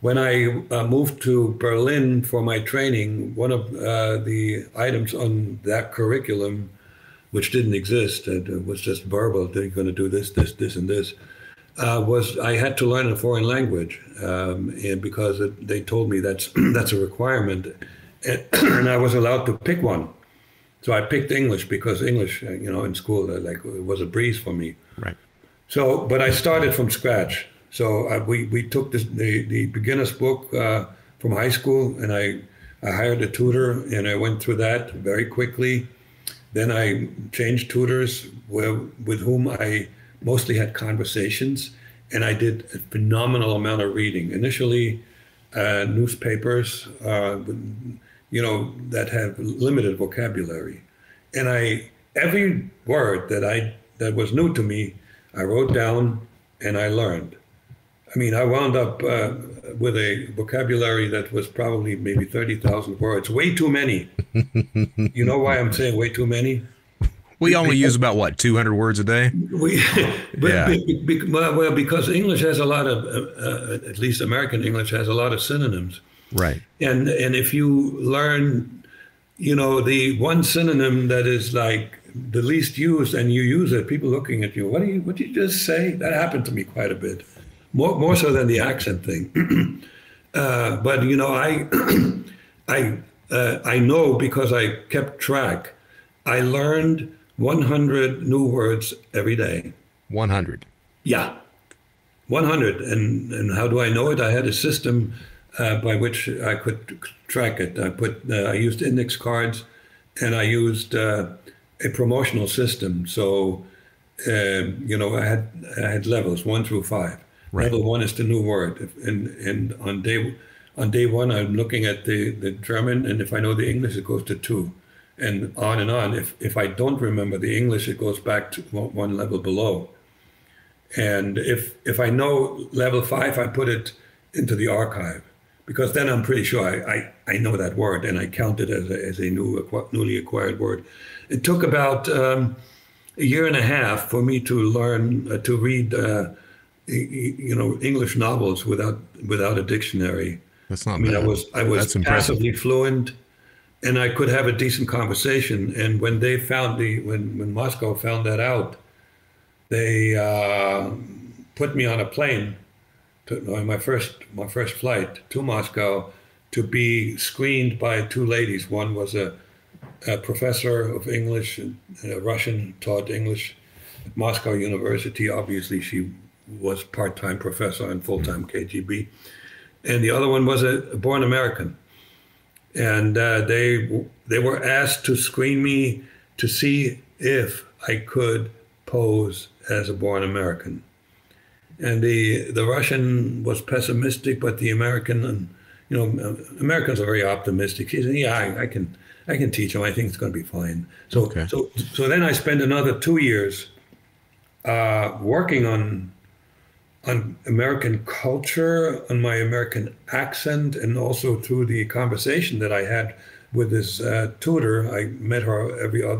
when I uh, moved to Berlin for my training, one of uh, the items on that curriculum, which didn't exist, it was just verbal. They're going to do this, this, this, and this. Uh, was I had to learn a foreign language, um, and because it, they told me that's that's a requirement, and, and I was allowed to pick one. So I picked English because English, you know, in school, like it was a breeze for me. Right. So, but I started from scratch. So I, we we took this, the the beginner's book uh, from high school, and I I hired a tutor, and I went through that very quickly. Then I changed tutors where, with whom I. Mostly had conversations, and I did a phenomenal amount of reading. Initially, uh, newspapers, uh, you know, that have limited vocabulary, and I every word that I that was new to me, I wrote down and I learned. I mean, I wound up uh, with a vocabulary that was probably maybe thirty thousand words, way too many. You know why I'm saying way too many? We only use about, what, two hundred words a day? We, but, yeah. be, be, well, because English has a lot of, uh, uh, at least American English has a lot of synonyms. Right. And and if you learn, you know, the one synonym that is like the least used and you use it, people looking at you, what do you, what did you just say? That happened to me quite a bit, more, more so than the accent thing. uh, but, you know, I, I, uh, I know because I kept track. I learned one hundred new words every day. one hundred? Yeah, one hundred. And and how do I know it? I had a system uh, by which I could track it. I put uh, I used index cards, and I used uh, a promotional system. So uh, you know I had I had levels one through five. Right. Level one is the new word, and and on day on day one I'm looking at the the German, and if I know the English, it goes to two. And on and on. If if I don't remember the English, it goes back to one level below. And if if I know level five, I put it into the archive, because then I'm pretty sure I I, I know that word, and I count it as a, as a new newly acquired word. It took about um, a year and a half for me to learn uh, to read uh, you know English novels without without a dictionary. That's not. I mean, bad. I was I was passively fluent. And I could have a decent conversation. And when they found the, when, when Moscow found that out, they uh, put me on a plane, to, on my first my first flight to Moscow, to be screened by two ladies. One was a, a professor of English, a Russian, taught English at Moscow University. Obviously, she was part-time professor and full-time K G B. And the other one was a born American. And uh, they they were asked to screen me to see if I could pose as a born American. And the the Russian was pessimistic, but the American, you know, Americans are very optimistic. She said, "Yeah, I, I can I can teach them. I think it's going to be fine." So okay. so so then I spent another two years uh, working on. on American culture, on my American accent, and also through the conversation that I had with this uh, tutor. I met her every uh,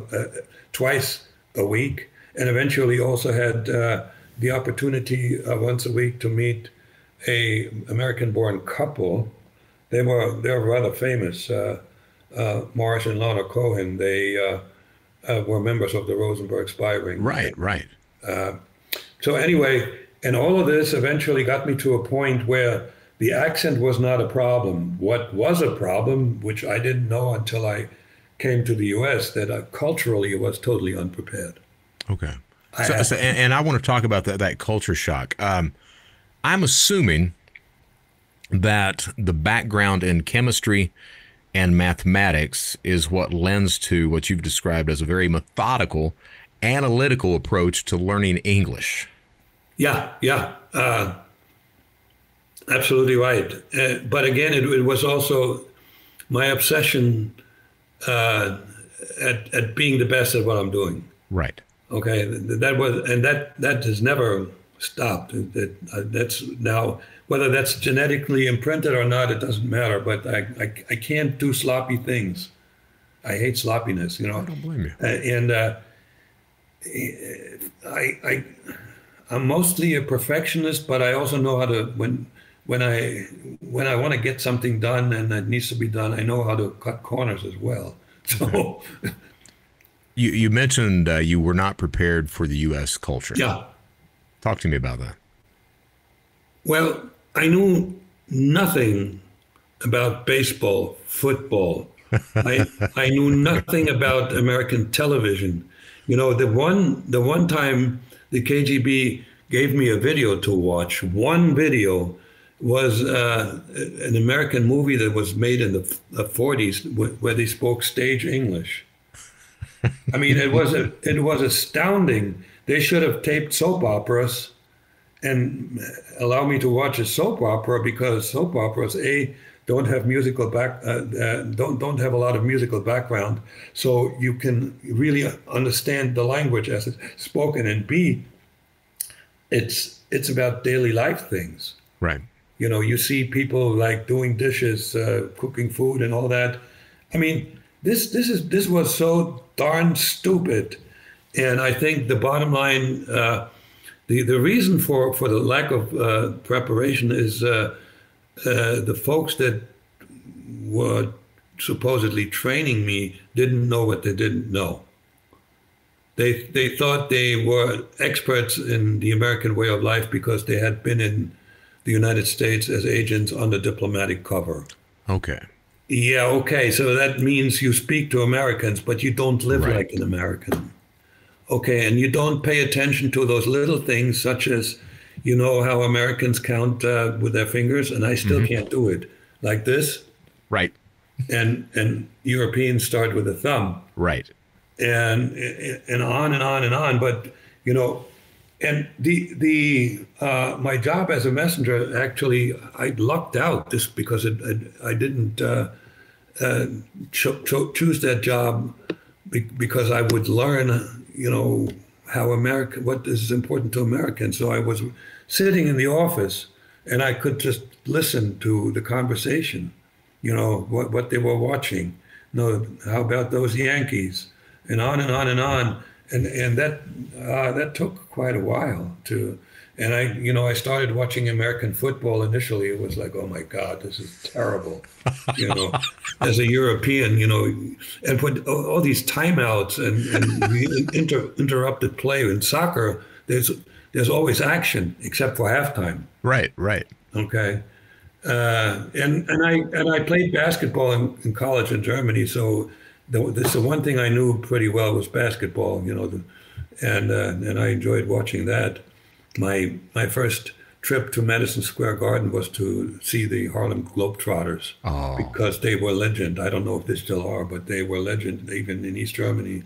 twice a week, and eventually also had uh, the opportunity uh, once a week to meet a American-born couple they were they were rather famous. Uh, uh, Morris and Lana Cohen, they uh, uh, were members of the Rosenberg Spy Ring. Right, right. Uh, so anyway, and all of this eventually got me to a point where the accent was not a problem. What was a problem, which I didn't know until I came to the U S, that I, culturally, was totally unprepared. Okay. So, so, and, and I want to talk about that, that culture shock. Um, I'm assuming that the background in chemistry and mathematics is what lends to what you've described as a very methodical, analytical approach to learning English. Yeah, yeah, uh, absolutely right. Uh, but again, it, it was also my obsession uh, at, at being the best at what I'm doing. Right. Okay, that was, and that that has never stopped. It, it, uh, that's now, whether that's genetically imprinted or not, it doesn't matter. But I, I, I can't do sloppy things. I hate sloppiness. You know. I don't blame you. Uh, and uh, I, I, I'm mostly a perfectionist, but I also know how to when when I when I want to get something done and it needs to be done, I know how to cut corners as well. So. You, you mentioned uh, you were not prepared for the U S culture. Yeah. Talk to me about that. Well, I knew nothing about baseball, football. I, I knew nothing about American television. You know, the one, the one time the K G B gave me a video to watch, one video was uh, an American movie that was made in the, the forties where they spoke stage English. I mean, it was a, it was astounding. They should have taped soap operas and allow me to watch a soap opera, because soap operas a don't have musical back uh, uh, don't don't have a lot of musical background, so you can really understand the language as it's spoken, and b it's it's about daily life things. Right. You know, you see people like doing dishes, uh, cooking food, and all that. I mean, this this is this was so darn stupid. And I think the bottom line, uh, the, the reason for, for the lack of uh, preparation is uh, uh, the folks that were supposedly training me didn't know what they didn't know. They, they thought they were experts in the American way of life because they had been in the United States as agents on the diplomatic cover. Okay. Yeah, okay, so that means you speak to Americans, but you don't live right. like an American. Okay, and you don't pay attention to those little things, such as, you know, how Americans count uh, with their fingers, and I still mm-hmm. can't do it, like this. Right. And and Europeans start with a thumb. Right. And and on and on and on, but, you know, and the the uh, my job as a messenger, actually, I lucked out this because it, I, I didn't uh, uh, cho cho choose that job be because I would learn, you know, how America, what is important to Americans. So I was sitting in the office and I could just listen to the conversation, you know, what what they were watching. You know, how about those Yankees, and on and on and on. And and that uh, that took quite a while to, and I you know I started watching American football initially. It was like, oh my God, this is terrible, you know, as a European, you know, and put all, all these timeouts and, and inter, interrupted play. In soccer, there's there's always action except for halftime. Right, right. Okay, uh, and and I and I played basketball in, in college in Germany, so. The, this, the one thing I knew pretty well was basketball, you know, the, and uh, and I enjoyed watching that. My my first trip to Madison Square Garden was to see the Harlem Globetrotters. Oh. Because they were legend. I don't know if they still are, but they were legend even in East Germany.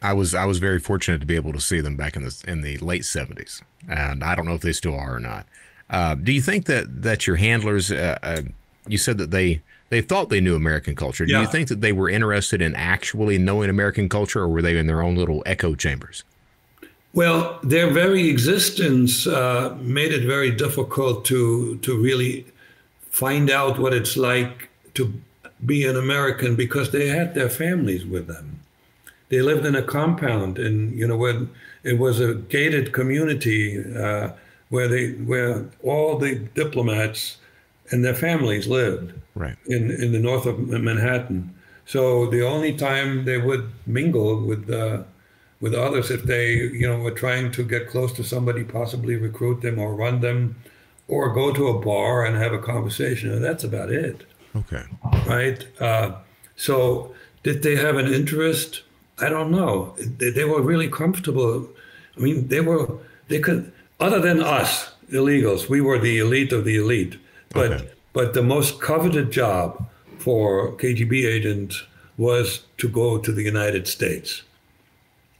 I was I was very fortunate to be able to see them back in the in the late seventies, and I don't know if they still are or not. Uh, do you think that that your handlers? Uh, uh, you said that they. They thought they knew American culture. Do yeah. you think that they were interested in actually knowing American culture, or were they in their own little echo chambers? Well, their very existence uh, made it very difficult to to really find out what it's like to be an American, because they had their families with them. They lived in a compound, and you know, where it was a gated community uh, where they where all the diplomats and their families lived right in, in the north of Manhattan. So the only time they would mingle with uh, with others, if they, you know, were trying to get close to somebody, possibly recruit them or run them, or go to a bar and have a conversation. And that's about it. Okay. Right. Uh, so did they have an interest? I don't know. They, they were really comfortable. I mean, they were, they could, other than us, illegals, we were the elite of the elite. But, okay. but the most coveted job for K G B agents was to go to the United States.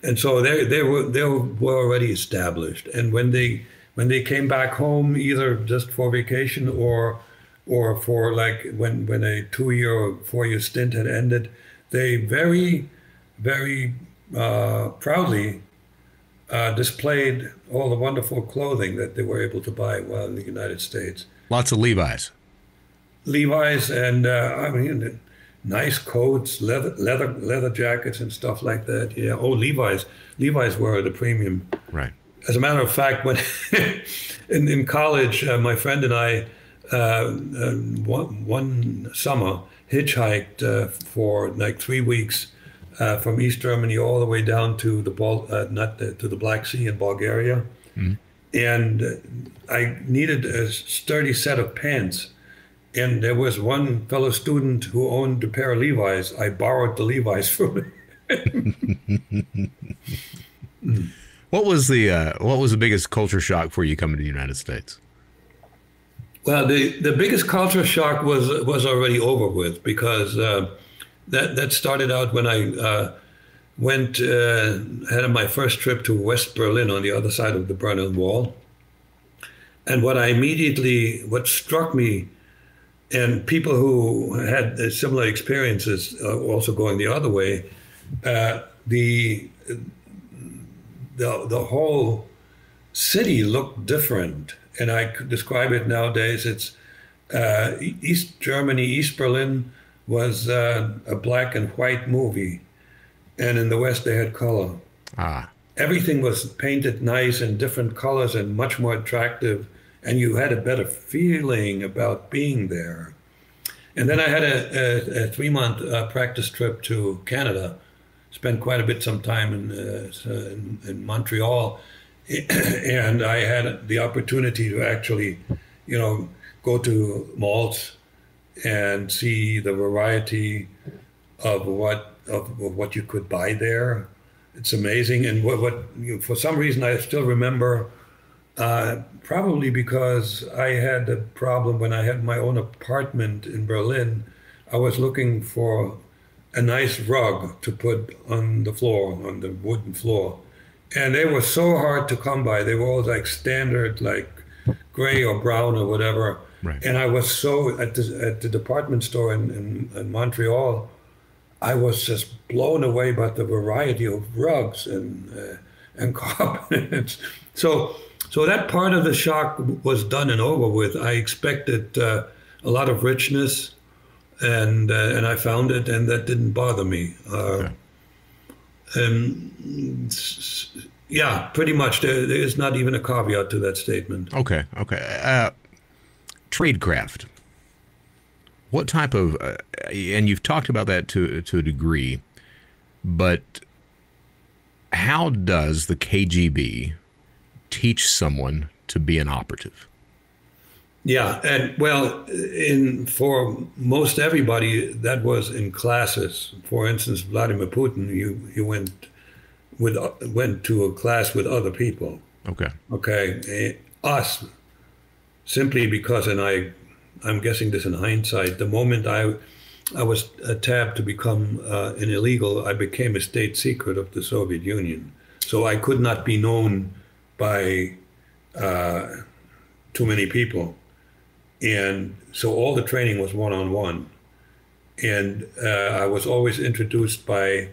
And so they they were they were already established. And when they when they came back home, either just for vacation or or for like when when a two year or four year stint had ended, they very very uh, proudly uh, displayed all the wonderful clothing that they were able to buy while in the United States. Lots of Levi's. Levi's and uh, I mean. Nice coats, leather, leather, leather jackets, and stuff like that. Yeah. Oh, Levi's. Levi's were at a premium. Right. As a matter of fact, when in, in college, uh, my friend and I, uh, um, one, one summer, hitchhiked uh, for like three weeks uh, from East Germany all the way down to the Bal uh, not the, to the Black Sea in Bulgaria, mm-hmm. and I needed a sturdy set of pants. And there was one fellow student who owned a pair of Levi's. I borrowed the Levi's from him. What was the uh, what was the biggest culture shock for you coming to the United States? Well, the the biggest culture shock was was already over with, because uh, that that started out when I uh, went uh, had my first trip to West Berlin on the other side of the Berlin Wall. And what I immediately what struck me. And people who had similar experiences uh, also going the other way, uh, the, the the whole city looked different. And I could describe it nowadays. It's uh, East Germany, East Berlin was uh, a black and white movie. And in the West, they had color. Ah. Everything was painted nice in different colors and much more attractive. And you had a better feeling about being there. And then I had a, a, a three-month uh, practice trip to Canada. Spent quite a bit some time in, uh, in, in Montreal, and I had the opportunity to actually, you know, go to malls and see the variety of what of, of what you could buy there. It's amazing. And what, what you know, for some reason I still remember. Uh, probably because I had a problem when I had my own apartment in Berlin. I was looking for a nice rug to put on the floor, on the wooden floor. And they were so hard to come by. They were all like standard, like gray or brown or whatever. Right. And I was so, at the, at the department store in, in, in Montreal, I was just blown away by the variety of rugs and, uh, and carpets. So, So that part of the shock was done and over with. I expected uh, a lot of richness, and uh, and I found it, and that didn't bother me. Uh, okay. um, yeah, pretty much. There, there is not even a caveat to that statement. Okay, okay. Uh, tradecraft. What type of, uh, and you've talked about that to to a degree, but how does the K G B teach someone to be an operative? Yeah, and well, in for most everybody, that was in classes. For instance, Vladimir Putin, you you went with went to a class with other people. Okay. Okay. Us, simply because, and I, I'm guessing this in hindsight. The moment I, I was tabbed to become uh, an illegal, I became a state secret of the Soviet Union. So I could not be known by uh, too many people. And so all the training was one-on-one. And uh, I was always introduced by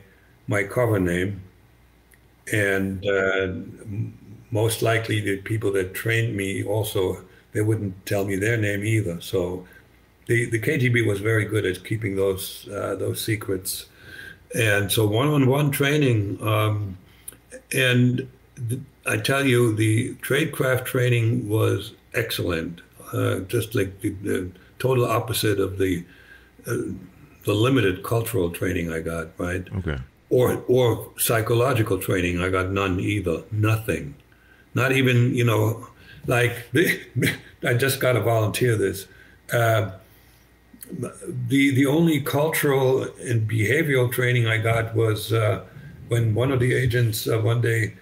my cover name. And uh, most likely the people that trained me also, they wouldn't tell me their name either. So the, the K G B was very good at keeping those, uh, those secrets. And so one-on-one training, um, and the, I tell you, the tradecraft training was excellent. Uh, just like the, the total opposite of the uh, the limited cultural training I got, right? Okay. Or or psychological training. I got none either. Nothing. Not even, you know, like I just got to volunteer this. Uh, the the only cultural and behavioral training I got was uh, when one of the agents uh, one day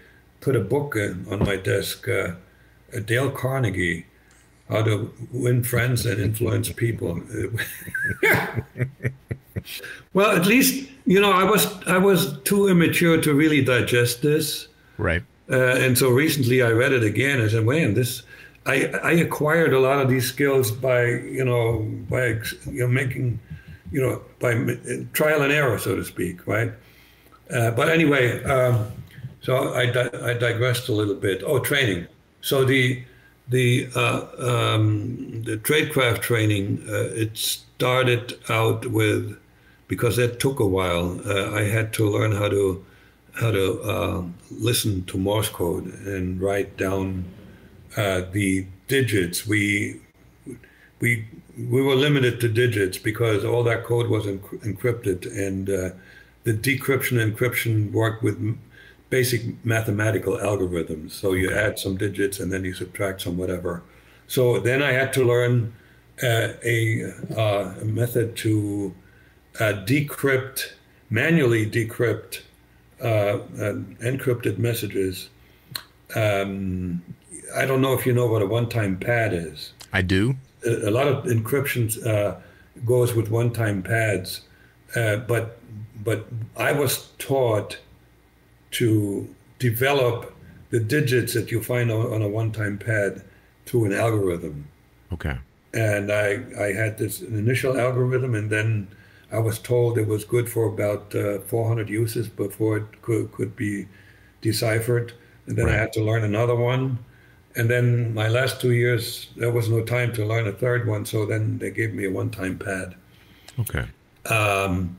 put a book in, on my desk, uh, Dale Carnegie, How to Win Friends and Influence People. Well, at least, you know, I was I was too immature to really digest this. Right. Uh, and so recently I read it again. I said, man, this, I, I acquired a lot of these skills by, you know, by you know, making, you know, by trial and error, so to speak, right? Uh, but anyway, um, so I, di I digressed a little bit. Oh, training. So the the uh, um, the tradecraft training, uh, it started out with, because that took a while, uh, I had to learn how to how to uh, listen to Morse code and write down uh, the digits. We we we were limited to digits because all that code was en encrypted, and uh, the decryption and encryption worked with basic mathematical algorithms. So you add some digits and then you subtract some whatever. So then I had to learn uh, a, uh, a method to uh, decrypt, manually decrypt uh, uh, encrypted messages. Um, I don't know if you know what a one-time pad is. I do. A, a lot of encryption uh, goes with one-time pads, uh, but but I was taught to develop the digits that you find on, on a one-time pad through an algorithm. Okay. And I, I had this initial algorithm, and then I was told it was good for about uh, four hundred uses before it could, could be deciphered. And then right. I had to learn another one. And then my last two years, there was no time to learn a third one. So then they gave me a one-time pad. Okay. Um,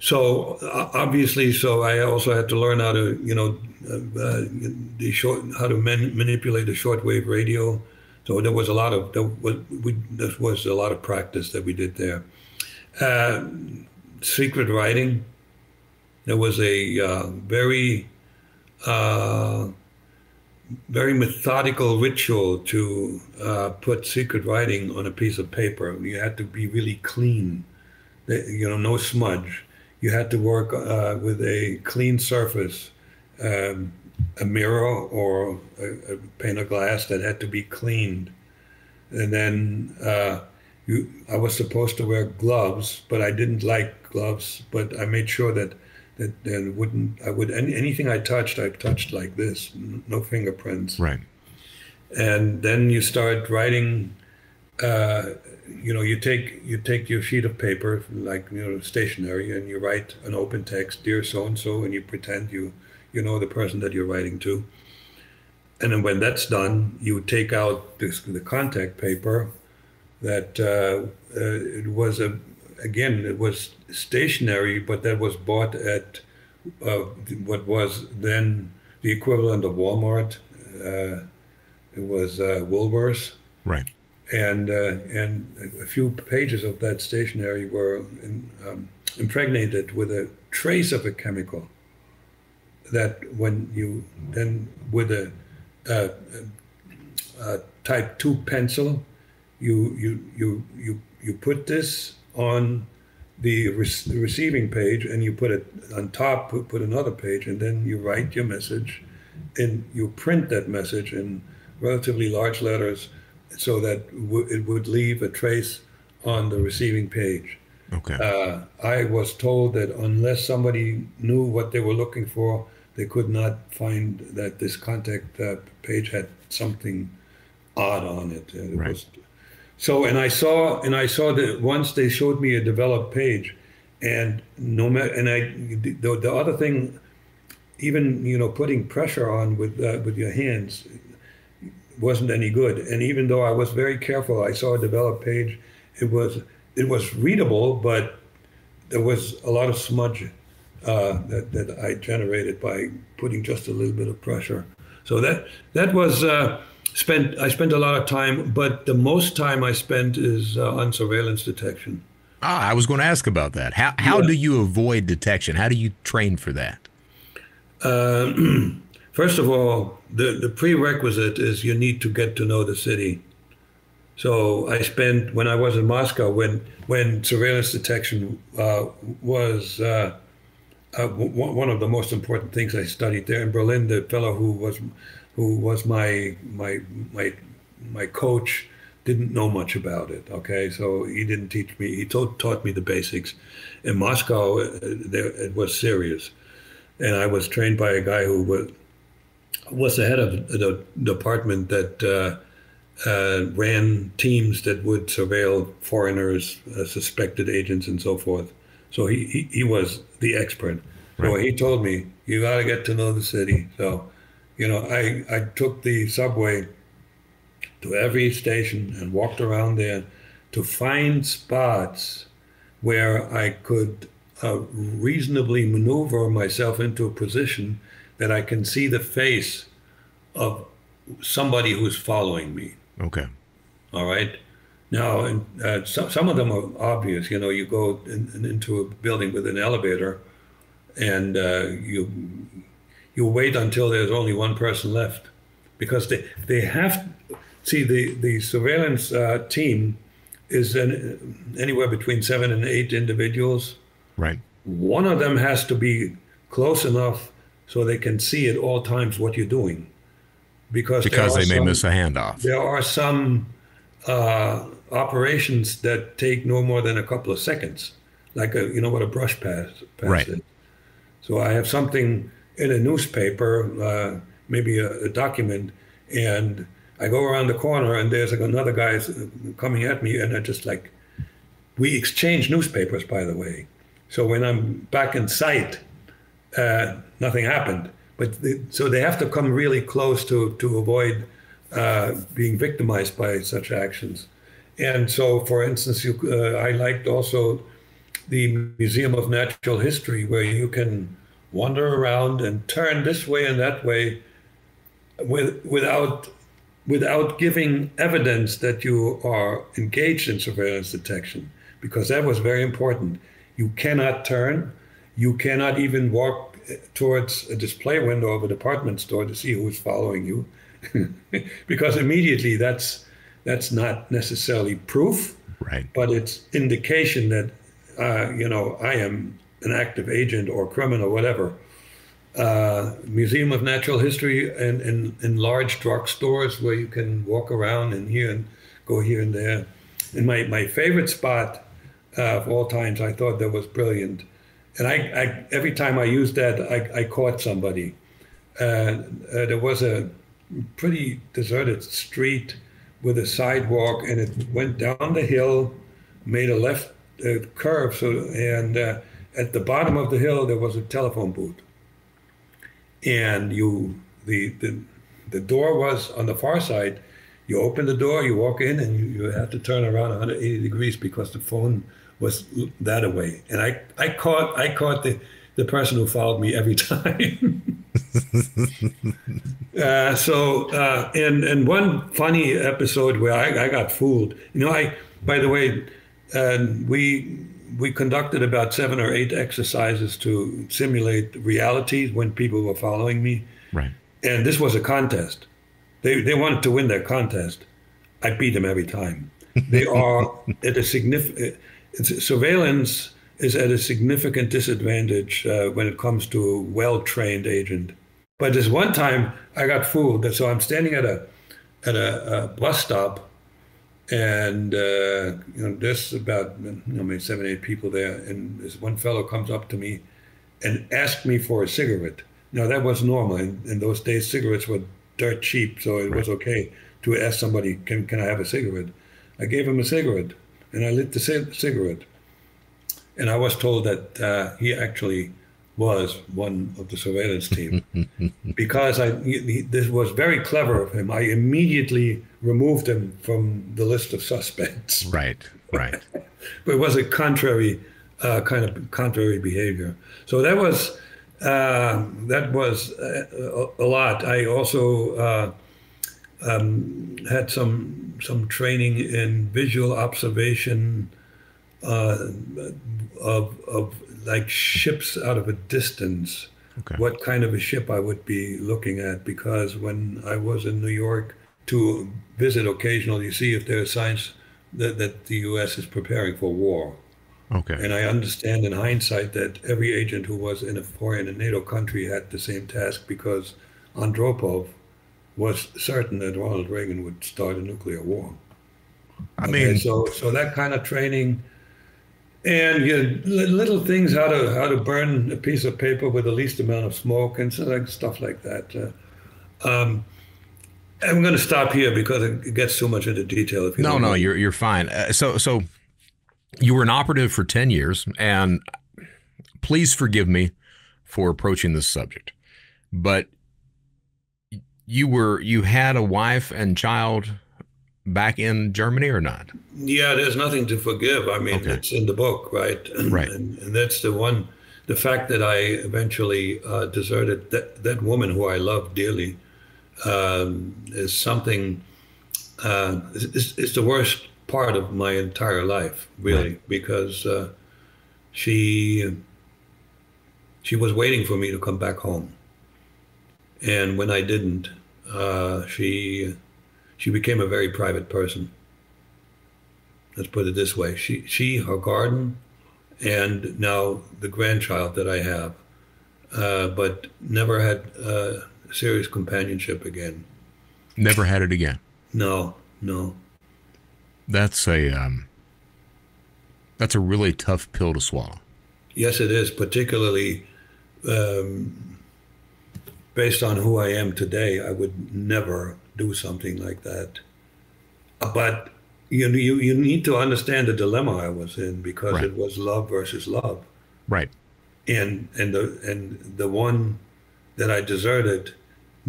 So obviously, so I also had to learn how to, you know, uh, the short, how to man, manipulate a shortwave radio. So there was a lot of there was, we, there was a lot of practice that we did there. Uh, secret writing. There was a uh, very, uh, very methodical ritual to uh, put secret writing on a piece of paper. You had to be really clean, you know, no smudge. You had to work uh, with a clean surface, um, a mirror or a, a pane of glass that had to be cleaned. And then uh, you, I was supposed to wear gloves, but I didn't like gloves. But I made sure that that, that wouldn't. I would any, anything I touched, I touched like this, no fingerprints. Right. And then you start writing. Uh, you know, you take you take your sheet of paper, like, you know, stationery, and you write an open text, dear so-and-so, and you pretend you, you know, the person that you're writing to. And then when that's done, you take out this, the contact paper that uh, uh, it was, a, again, it was stationery, but that was bought at uh, what was then the equivalent of Walmart. Uh, it was uh, Woolworths. Right. And uh, and a few pages of that stationery were in, um, impregnated with a trace of a chemical that, when you then with a, a, a type two pencil, you you you you you put this on the re receiving page, and you put it on top, put, put another page, and then you write your message, and you print that message in relatively large letters, so that w it would leave a trace on the receiving page. Okay. Uh, I was told that unless somebody knew what they were looking for, they could not find that this contact uh, page had something odd on it. it right. Was, so, and I saw, and I saw that once they showed me a developed page, and no matter, and I, the, the other thing, even, you know, putting pressure on with uh, with your hands wasn't any good. And even though I was very careful, I saw a developed page. It was it was readable, but there was a lot of smudge uh, that that I generated by putting just a little bit of pressure. So that that was uh, spent I spent a lot of time, but the most time I spent is uh, on surveillance detection. Ah, I was going to ask about that. How how yeah. do you avoid detection? How do you train for that? Uh, first of all, the, the prerequisite is you need to get to know the city. So I spent, when I was in Moscow, when when surveillance detection uh, was uh, uh, w one of the most important things I studied there. In Berlin, the fellow who was who was my my my my coach didn't know much about it. Okay, so he didn't teach me. He taught taught me the basics. In Moscow, there, it was serious, and I was trained by a guy who was was the head of the department that. Uh, Uh, ran teams that would surveil foreigners, uh, suspected agents, and so forth. So he, he, he was the expert. So right. he told me, you got to get to know the city. So, you know, I, I took the subway to every station and walked around there to find spots where I could uh, reasonably maneuver myself into a position that I can see the face of somebody who's following me. Okay. All right. Now, and, uh, so, some of them are obvious. You know, you go in, in, into a building with an elevator, and uh, you you wait until there's only one person left, because they they have see the the surveillance uh, team is an, anywhere between seven and eight individuals. Right. One of them has to be close enough so they can see at all times what you're doing. Because, because they may some, miss a handoff. There are some uh, operations that take no more than a couple of seconds, like a, you know what a brush pass, pass right. is. So I have something in a newspaper, uh, maybe a, a document, and I go around the corner and there's like another guy coming at me, and I just like, we exchange newspapers, by the way. So when I'm back in sight, uh, nothing happened. But they, so they have to come really close to to avoid uh, being victimized by such actions. And so, for instance, you, uh, I liked also the Museum of Natural History, where you can wander around and turn this way and that way, with, without without giving evidence that you are engaged in surveillance detection, because that was very important. You cannot turn. You cannot even walk towards a display window of a department store to see who's following you, because immediately that's that's not necessarily proof, right? But it's indication that uh, you know, I am an active agent or criminal, whatever. Uh, Museum of Natural History and in, in, in large drugstores where you can walk around and here and go here and there. And my my favorite spot uh, of all times, I thought that was brilliant. And I, I, every time I used that, I, I caught somebody. Uh, uh, there was a pretty deserted street with a sidewalk, and it went down the hill, made a left uh, curve. So, and uh, at the bottom of the hill, there was a telephone booth. And you, the the, the door was on the far side. You open the door, you walk in, and you, you have to turn around one hundred eighty degrees because the phone was that away, and I I caught I caught the the person who followed me every time. uh, so uh, and and one funny episode where I, I got fooled. You know, I by the way, uh, we we conducted about seven or eight exercises to simulate realities when people were following me. Right. And this was a contest. They they wanted to win their contest. I beat them every time. They are at a significant. It's, surveillance is at a significant disadvantage uh, when it comes to a well-trained agent. But this one time, I got fooled. So I'm standing at a at a, a bus stop, and uh, you know, there's about you know, maybe seven, eight people there, and this one fellow comes up to me and asked me for a cigarette. Now that was normal in, in those days. Cigarettes were dirt cheap, so it was okay to ask somebody, "Can can I have a cigarette?" I gave him a cigarette. And I lit the cigarette, and I was told that uh, he actually was one of the surveillance team, because I he, this was very clever of him. I immediately removed him from the list of suspects. Right, right. But it was a contrary uh, kind of contrary behavior. So that was uh, that was a, a lot. I also uh, um, had some some training in visual observation uh, of of like ships out of a distance. Okay. What kind of a ship I would be looking at, because when I was in New York to visit occasionally, see if there are signs that, that the U S is preparing for war. Okay. And I understand in hindsight that every agent who was in a foreign and NATO country had the same task, because Andropov was certain that Ronald Reagan would start a nuclear war. I mean, okay, so so that kind of training, and you know, little things, how to how to burn a piece of paper with the least amount of smoke and stuff like that. Uh, um, I'm going to stop here because it gets too much into detail. If you no, no, know. you're you're fine. Uh, so so. You were an operative for ten years, and please forgive me for approaching this subject, but you were you had a wife and child back in Germany or not? Yeah, there's nothing to forgive. I mean, okay. It's in the book, right? And, right. And, and that's the one, the fact that I eventually uh, deserted that, that woman who I loved dearly um, is something, uh, it's, it's the worst part of my entire life, really, right. because uh, she she was waiting for me to come back home, and when I didn't, uh, she she became a very private person. Let's put it this way: she she her garden, and now the grandchild that I have, uh, but never had uh, serious companionship again. Never had it again. No, no. That's a um, that's a really tough pill to swallow. Yes, it is, particularly um, based on who I am today. I would never do something like that. But you you you need to understand the dilemma I was in, because right. it was love versus love. Right. And and the and the one that I deserted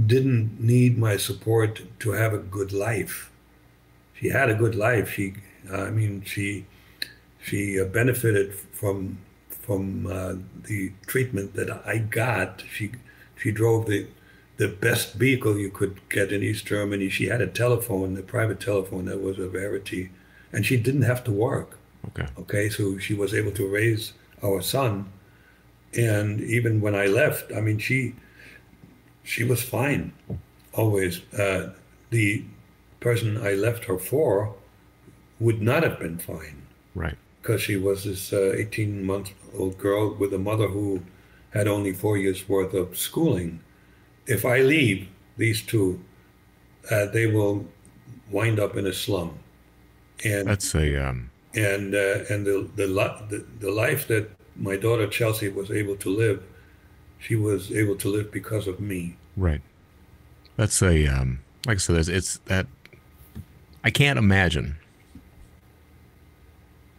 didn't need my support to have a good life. She had a good life. She, I mean, she, she benefited from from uh, the treatment that I got. She, she drove the, the best vehicle you could get in East Germany. She had a telephone, a private telephone that was a rarity, and she didn't have to work. Okay. Okay. So she was able to raise our son, and even when I left, I mean, she, she was fine, always. Uh, the person I left her for would not have been fine. Right. Because she was this eighteen-month-old uh, girl with a mother who had only four years' worth of schooling. If I leave these two, uh, they will wind up in a slum. And that's a um... and uh, and the the, the the life that my daughter Chelsea was able to live, she was able to live because of me. Right. That's a um, like I said, it's, it's that. I can't imagine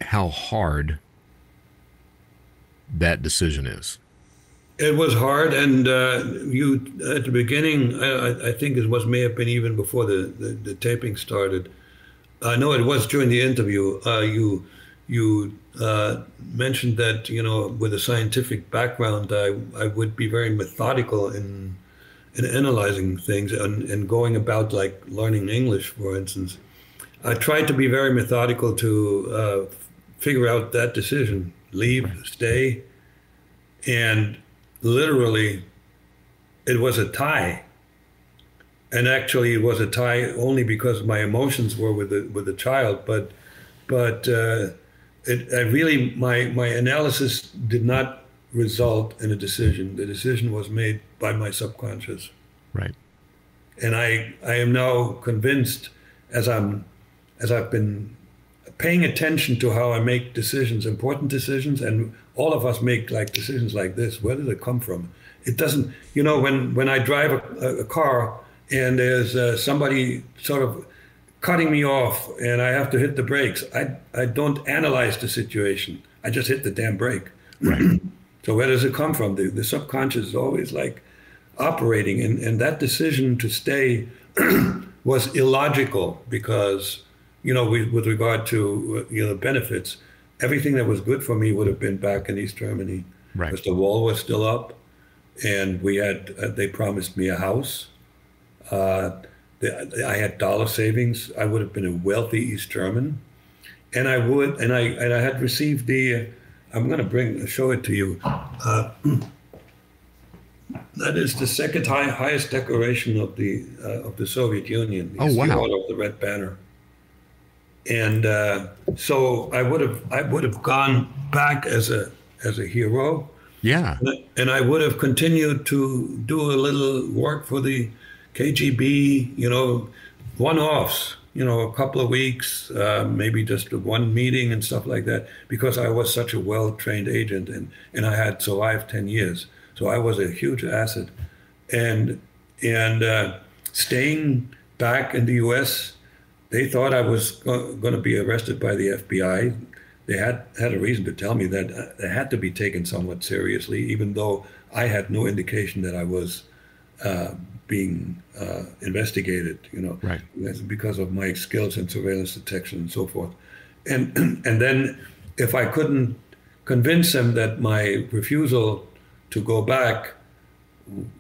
how hard that decision is. It was hard, and uh, you at the beginning, I, I think it was may have been even before the, the, the taping started. Uh, no, it was during the interview. Uh, you you uh, mentioned that, you know, with a scientific background, I I would be very methodical in in analyzing things and, and going about like learning English, for instance. I tried to be very methodical to uh, figure out that decision, leave, right. stay. And literally, it was a tie. And actually, it was a tie only because my emotions were with the, with the child. But but uh, it, I really, my, my analysis did not result in a decision. The decision was made by my subconscious. Right. And I, I am now convinced, as I'm as I've been paying attention to how I make decisions, important decisions, and all of us make like decisions like this. Where does it come from? It doesn't, you know, when, when I drive a, a car and there's uh, somebody sort of cutting me off and I have to hit the brakes, I, I don't analyze the situation. I just hit the damn brake. Right. So where does it come from? The, the subconscious is always like operating. And, and that decision to stay was illogical because, you know, we, with regard to, you know, benefits, everything that was good for me would have been back in East Germany. Right. Because the wall was still up and we had, uh, they promised me a house. Uh, I had dollar savings. I would have been a wealthy East German, and I would, and I and I had received the. Uh, I'm going to bring show it to you. Uh, that is the second high, highest decoration of the uh, of the Soviet Union. You oh wow! See all over the red banner. And uh, so I would have I would have gone back as a as a hero. Yeah. And I would have continued to do a little work for the K G B, you know, one-offs, you know, a couple of weeks, uh, maybe just one meeting and stuff like that, because I was such a well-trained agent and, and I had survived ten years. So I was a huge asset. And, and uh, staying back in the U S, they thought I was go going to be arrested by the F B I. They had, had a reason to tell me that I had to be taken somewhat seriously, even though I had no indication that I was uh, being uh, investigated, you know, right. because of my skills in surveillance detection and so forth. And, and then if I couldn't convince them that my refusal to go back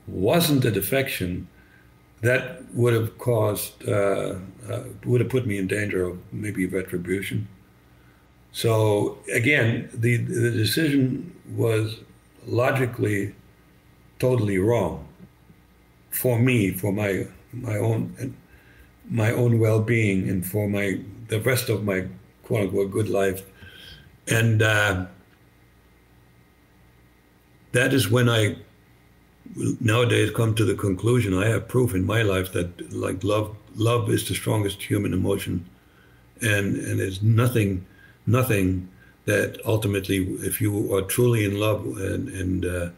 wasn't a defection, that would have caused, uh, uh, would have put me in danger of maybe retribution. So again, the, the decision was logically totally wrong for me, for my my own my own well-being, and for my the rest of my quote unquote good life. And uh, that is when I nowadays come to the conclusion I have proof in my life that like love love is the strongest human emotion, and and there's nothing. Nothing that ultimately, if you are truly in love and, and uh,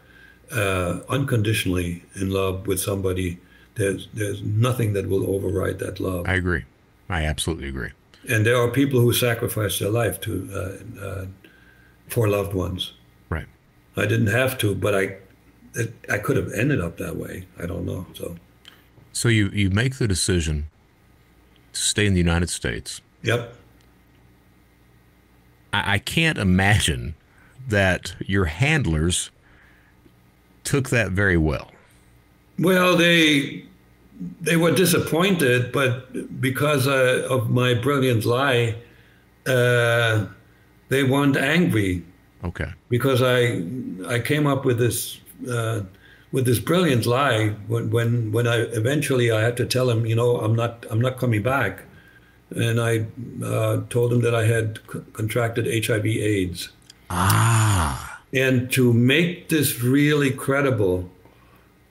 uh, unconditionally in love with somebody, there's there's nothing that will override that love. I agree. I absolutely agree. And there are people who sacrifice their life to uh, uh, for loved ones. Right. I didn't have to, but I it, I could have ended up that way. I don't know. So. So you you make the decision to stay in the United States. Yep. I can't imagine that your handlers took that very well. Well, they they were disappointed, but because uh, of my brilliant lie, uh, they weren't angry. Okay. Because I I came up with this uh, with this brilliant lie when when when I eventually I had to tell them, you know, I'm not I'm not coming back. And I uh, told him that I had c contracted H I V AIDS. Ah. And to make this really credible,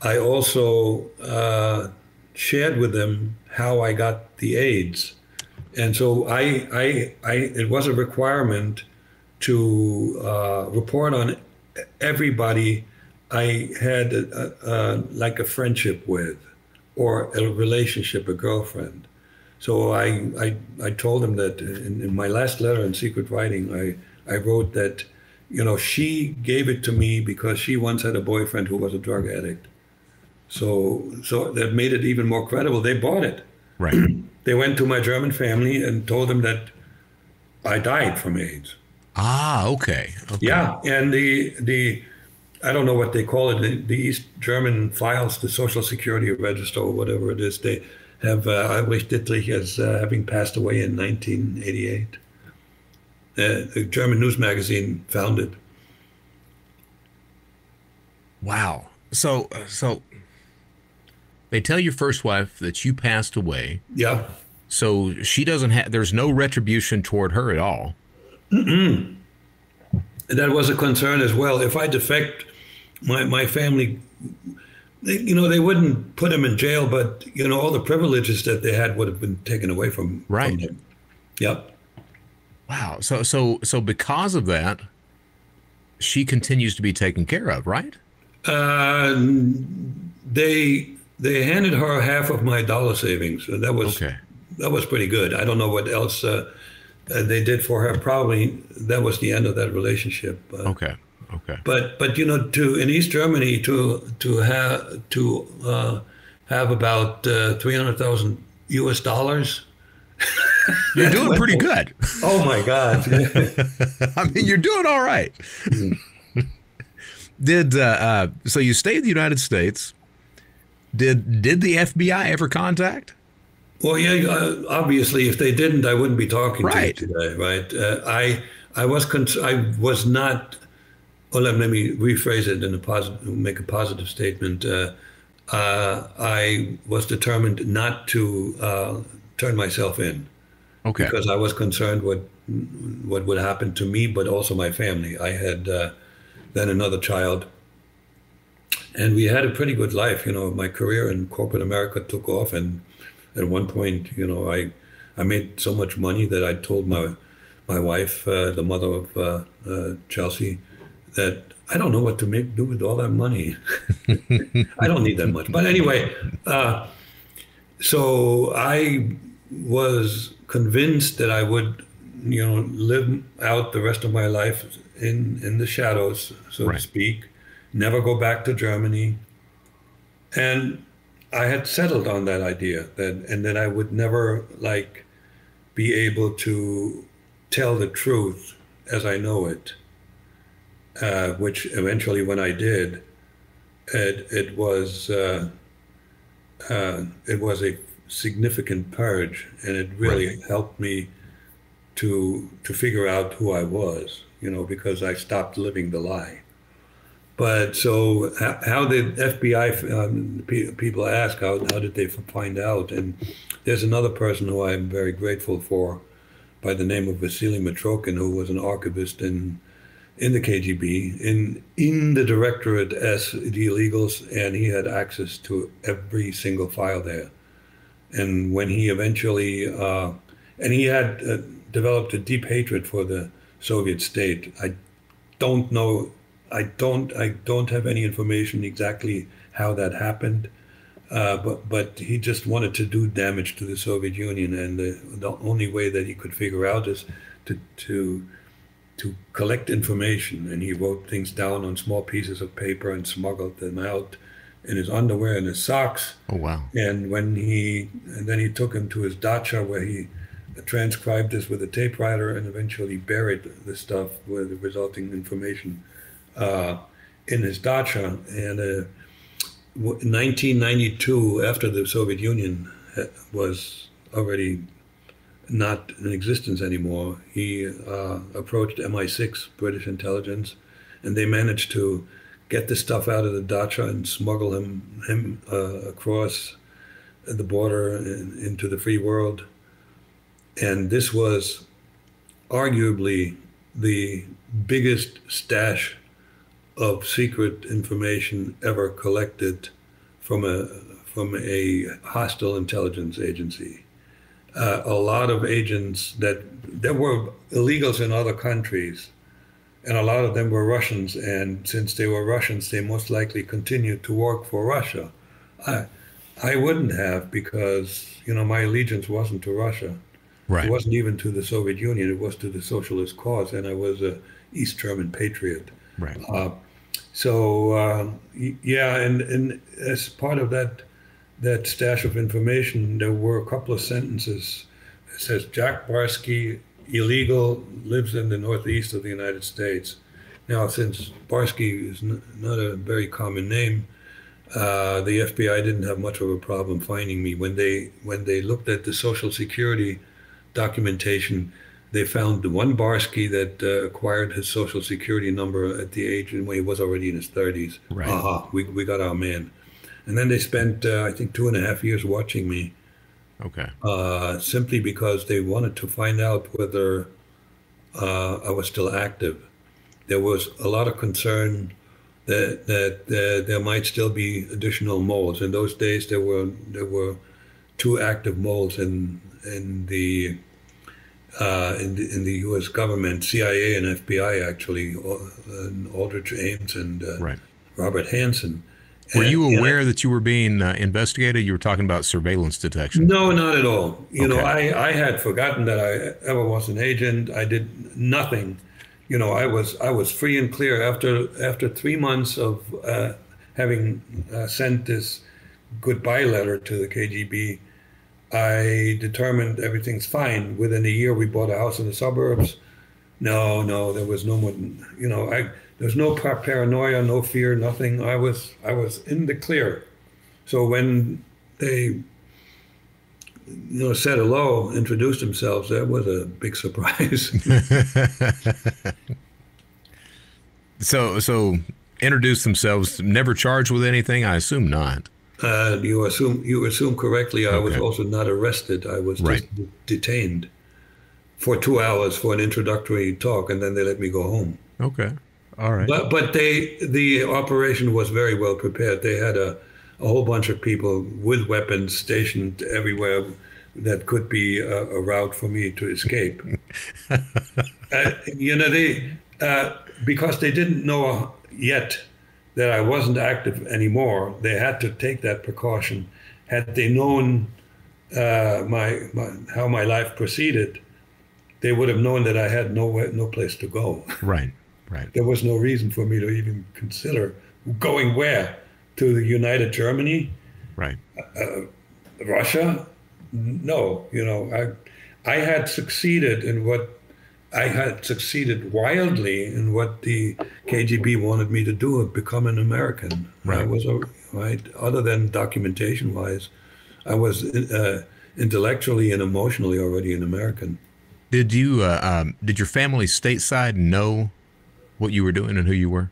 I also uh, shared with them how I got the AIDS. And so I, I, I it was a requirement to uh, report on everybody I had a, a, a, like a friendship with, or a relationship, a girlfriend. So I, I I told him that in, in my last letter in secret writing, I, I wrote that, you know, she gave it to me because she once had a boyfriend who was a drug addict. So so that made it even more credible. They bought it. Right. They went to my German family and told them that I died from AIDS. Ah, okay. okay. Yeah, and the the I don't know what they call it. The, the East German files, the Social Security Register or whatever it is, they. Have uh, Albrecht Dittrich as uh, having passed away in nineteen eighty-eight. Uh, a German news magazine found it. Wow. So, so they tell your first wife that you passed away. Yeah. So she doesn't have. There's no retribution toward her at all. Mm-mm. That was a concern as well. If I defect, my my family. You know, they wouldn't put him in jail, but, you know, all the privileges that they had would have been taken away from, right. from them. Yep. Wow. So so so because of that, she continues to be taken care of, right? Uh, they they handed her half of my dollar savings. So that was okay. That was pretty good. I don't know what else uh, they did for her. Probably that was the end of that relationship. Uh, okay. Okay. But but you know, to in East Germany to to have to uh, have about uh, three hundred thousand U S dollars. You're doing pretty good. Oh my God! I mean, you're doing all right. Did uh, uh, so? You stayed in the United States. Did did the F B I ever contact? Well, yeah, obviously, if they didn't, I wouldn't be talking right. to you today, right? Uh, I I was cons- I was not. Well, let me rephrase it in a positive, make a positive statement. Uh, uh, I was determined not to uh, turn myself in, okay, because I was concerned what what would happen to me, but also my family. I had uh, then another child. And we had a pretty good life, you know. My career in corporate America took off, and at one point, you know, I, I made so much money that I told my, my wife, uh, the mother of uh, uh, Chelsea, that I don't know what to make do with all that money. I don't need that much. But anyway, uh, so I was convinced that I would, you know, live out the rest of my life in in the shadows, so right. to speak. Never go back to Germany. And I had settled on that idea that, and then I would never like be able to tell the truth as I know it, uh, which eventually when I did, it, it was uh, uh, it was a significant purge, and it really right. helped me to to figure out who I was, you know, because I stopped living the lie. But so how did F B I um, pe- people ask, how, how did they find out? And there's another person who I'm very grateful for by the name of Vasily Matrokin, who was an archivist in in the K G B, in, in the directorate as the illegals, and he had access to every single file there. And when he eventually, uh, and he had uh, developed a deep hatred for the Soviet state. I don't know I don't I don't have any information exactly how that happened, uh, but but he just wanted to do damage to the Soviet Union, and the, the only way that he could figure out is to to to collect information. And he wrote things down on small pieces of paper and smuggled them out in his underwear and his socks. Oh wow! And when he and then he took him to his dacha, where he transcribed this with a tape writer and eventually buried the stuff with the resulting information. Uh, in his dacha, and uh, nineteen ninety-two, after the Soviet Union was already not in existence anymore, he uh, approached M I six, British intelligence, and they managed to get the stuff out of the dacha and smuggle him, him uh, across the border in, into the free world. And this was arguably the biggest stash of secret information ever collected from a from a hostile intelligence agency. Uh, a lot of agents that that were illegals in other countries, and a lot of them were Russians. And since they were Russians, they most likely continued to work for Russia. I I wouldn't have, because you know my allegiance wasn't to Russia. Right. It wasn't even to the Soviet Union. It was to the socialist cause, and I was a East German patriot. Right. Uh, so uh, yeah, and, and as part of that that stash of information, there were a couple of sentences. It says Jack Barsky, illegal, lives in the northeast of the United States. Now, since Barsky is n- not a very common name, uh, the F B I didn't have much of a problem finding me. When they when they looked at the Social Security documentation, they found the one Barsky that uh, acquired his Social Security number at the age when he was already in his thirties. Right. Aha, we we got our man. And then they spent, uh, I think, two and a half years watching me. Okay. Uh, simply because they wanted to find out whether uh, I was still active. There was a lot of concern that that uh, there might still be additional moles. In those days, there were there were two active moles in in the. Uh, in, the, in the U S government, C I A and F B I, actually, uh, Aldrich Ames and uh, right. Robert Hansen. Were and, you aware and, that you were being uh, investigated? You were talking about surveillance detection. No, not at all. You okay. know, I, I had forgotten that I ever was an agent. I did nothing. You know, I was I was free and clear after after three months of uh, having uh, sent this goodbye letter to the K G B. I determined everything's fine. Within a year, we bought a house in the suburbs. No, no, there was no more, you know, I, there's no paranoia, no fear, nothing. I was I was in the clear. So when they you know, said hello, introduced themselves, that was a big surprise. so, so introduced themselves, never charged with anything? I assume not. Uh, you assume you assume correctly. I okay. was also not arrested. I was right. just detained for two hours for an introductory talk, and then they let me go home. Okay, all right. But but they the operation was very well prepared. They had a a whole bunch of people with weapons stationed everywhere that could be a, a route for me to escape. uh, you know, they uh, because they didn't know yet that I wasn't active anymore, they had to take that precaution. Had they known uh, my, my how my life proceeded, they would have known that I had nowhere, no place to go. Right, right. There was no reason for me to even consider going where. To the United Germany, right? Uh, Russia? No, you know, I, I had succeeded in what I had succeeded wildly in what the K G B wanted me to do, become an American. Right. I was a, right. Other than documentation-wise, I was uh, intellectually and emotionally already an American. Did you? Uh, um, did your family stateside know what you were doing and who you were?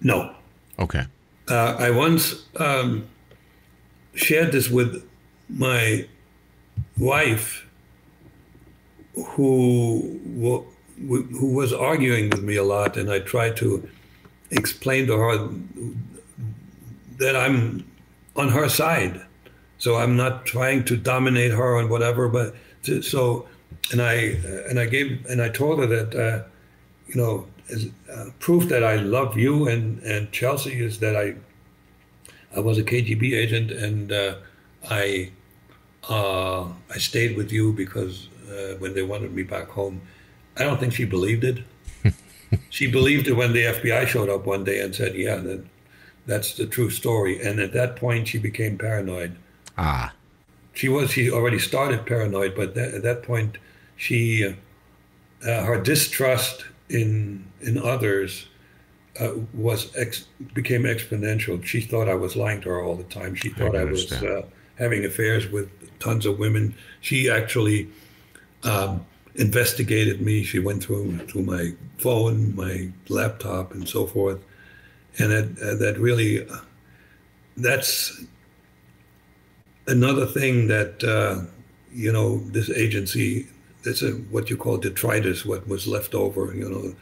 No. Okay. Uh, I once um, shared this with my wife, who who was arguing with me a lot, and I tried to explain to her that I'm on her side, so I'm not trying to dominate her and whatever. But to, so, and I and I gave and I told her that uh, you know. As, uh, proof that I love you and, and Chelsea is that I I was a K G B agent and uh, I uh, I stayed with you because uh, when they wanted me back home. I don't think she believed it. She believed it when the F B I showed up one day and said, yeah, that, that's the true story. And at that point, she became paranoid. Ah. She was, she already started paranoid, but that, at that point, she, uh, her distrust in in others uh, was ex became exponential. She thought I was lying to her all the time. She thought I, I was uh, having affairs with tons of women. She actually um, investigated me. She went through through my phone, my laptop, and so forth. And that uh, that really uh, that's another thing that uh, you know, this agency. It's a, what you call detritus, what was left over. You know,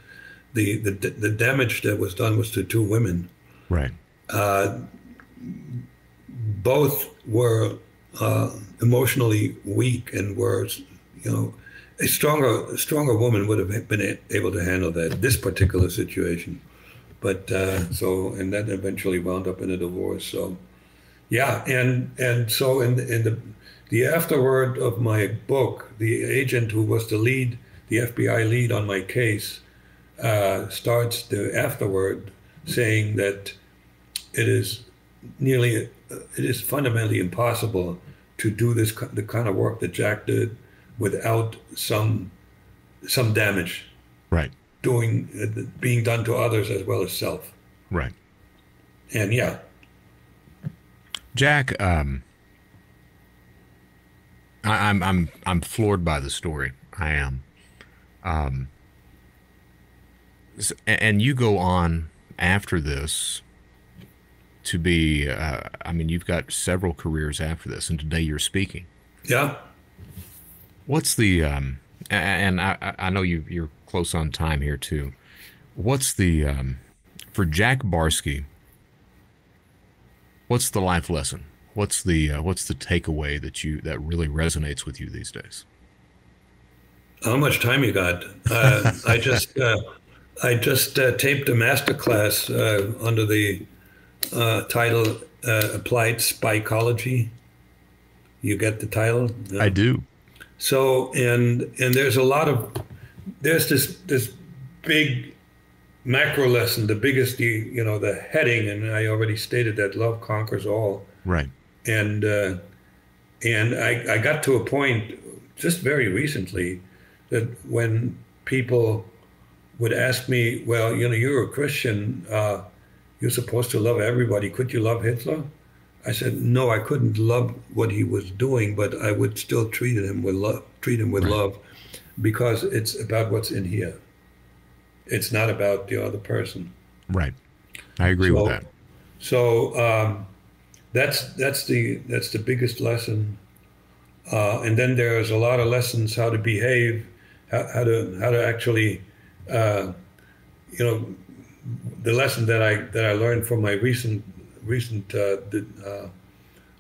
the the the damage that was done was to two women. Right. Uh, both were uh, emotionally weak and were, you know, a stronger a stronger woman would have been able to handle that this particular situation, but uh, so and that eventually wound up in a divorce. So, yeah, and and so in in the. The afterword of my book, the agent who was the lead, the F B I lead on my case, uh, starts the afterword saying that it is nearly, it is fundamentally impossible to do this the kind of work that Jack did without some some damage, right? Doing uh, being done to others as well as self, right? And yeah, Jack. Um... I'm I'm I'm floored by the story. I am, um, and you go on after this to be. Uh, I mean, you've got several careers after this, and today you're speaking. Yeah. What's the um, and I I know you you're close on time here too. What's the um, for Jack Barsky? What's the life lesson? What's the uh, what's the takeaway that you that really resonates with you these days? How much time you got? Uh, I just uh, I just uh, taped a masterclass uh, under the uh, title uh, "Applied Spycology." You get the title? No? I do. So and and there's a lot of there's this this big macro lesson, the biggest you you know the heading, and I already stated that love conquers all. Right. And uh, and I, I got to a point just very recently that when people would ask me, well, you know, you're a Christian, uh, you're supposed to love everybody. Could you love Hitler? I said, no, I couldn't love what he was doing, but I would still treat him with love, treat him with right. love, because it's about what's in here. It's not about the other person. Right. I agree so, with that. So um, that's that's the that's the biggest lesson. Uh, and then there's a lot of lessons how to behave, how, how to how to actually, uh, you know, the lesson that I that I learned from my recent recent uh, uh,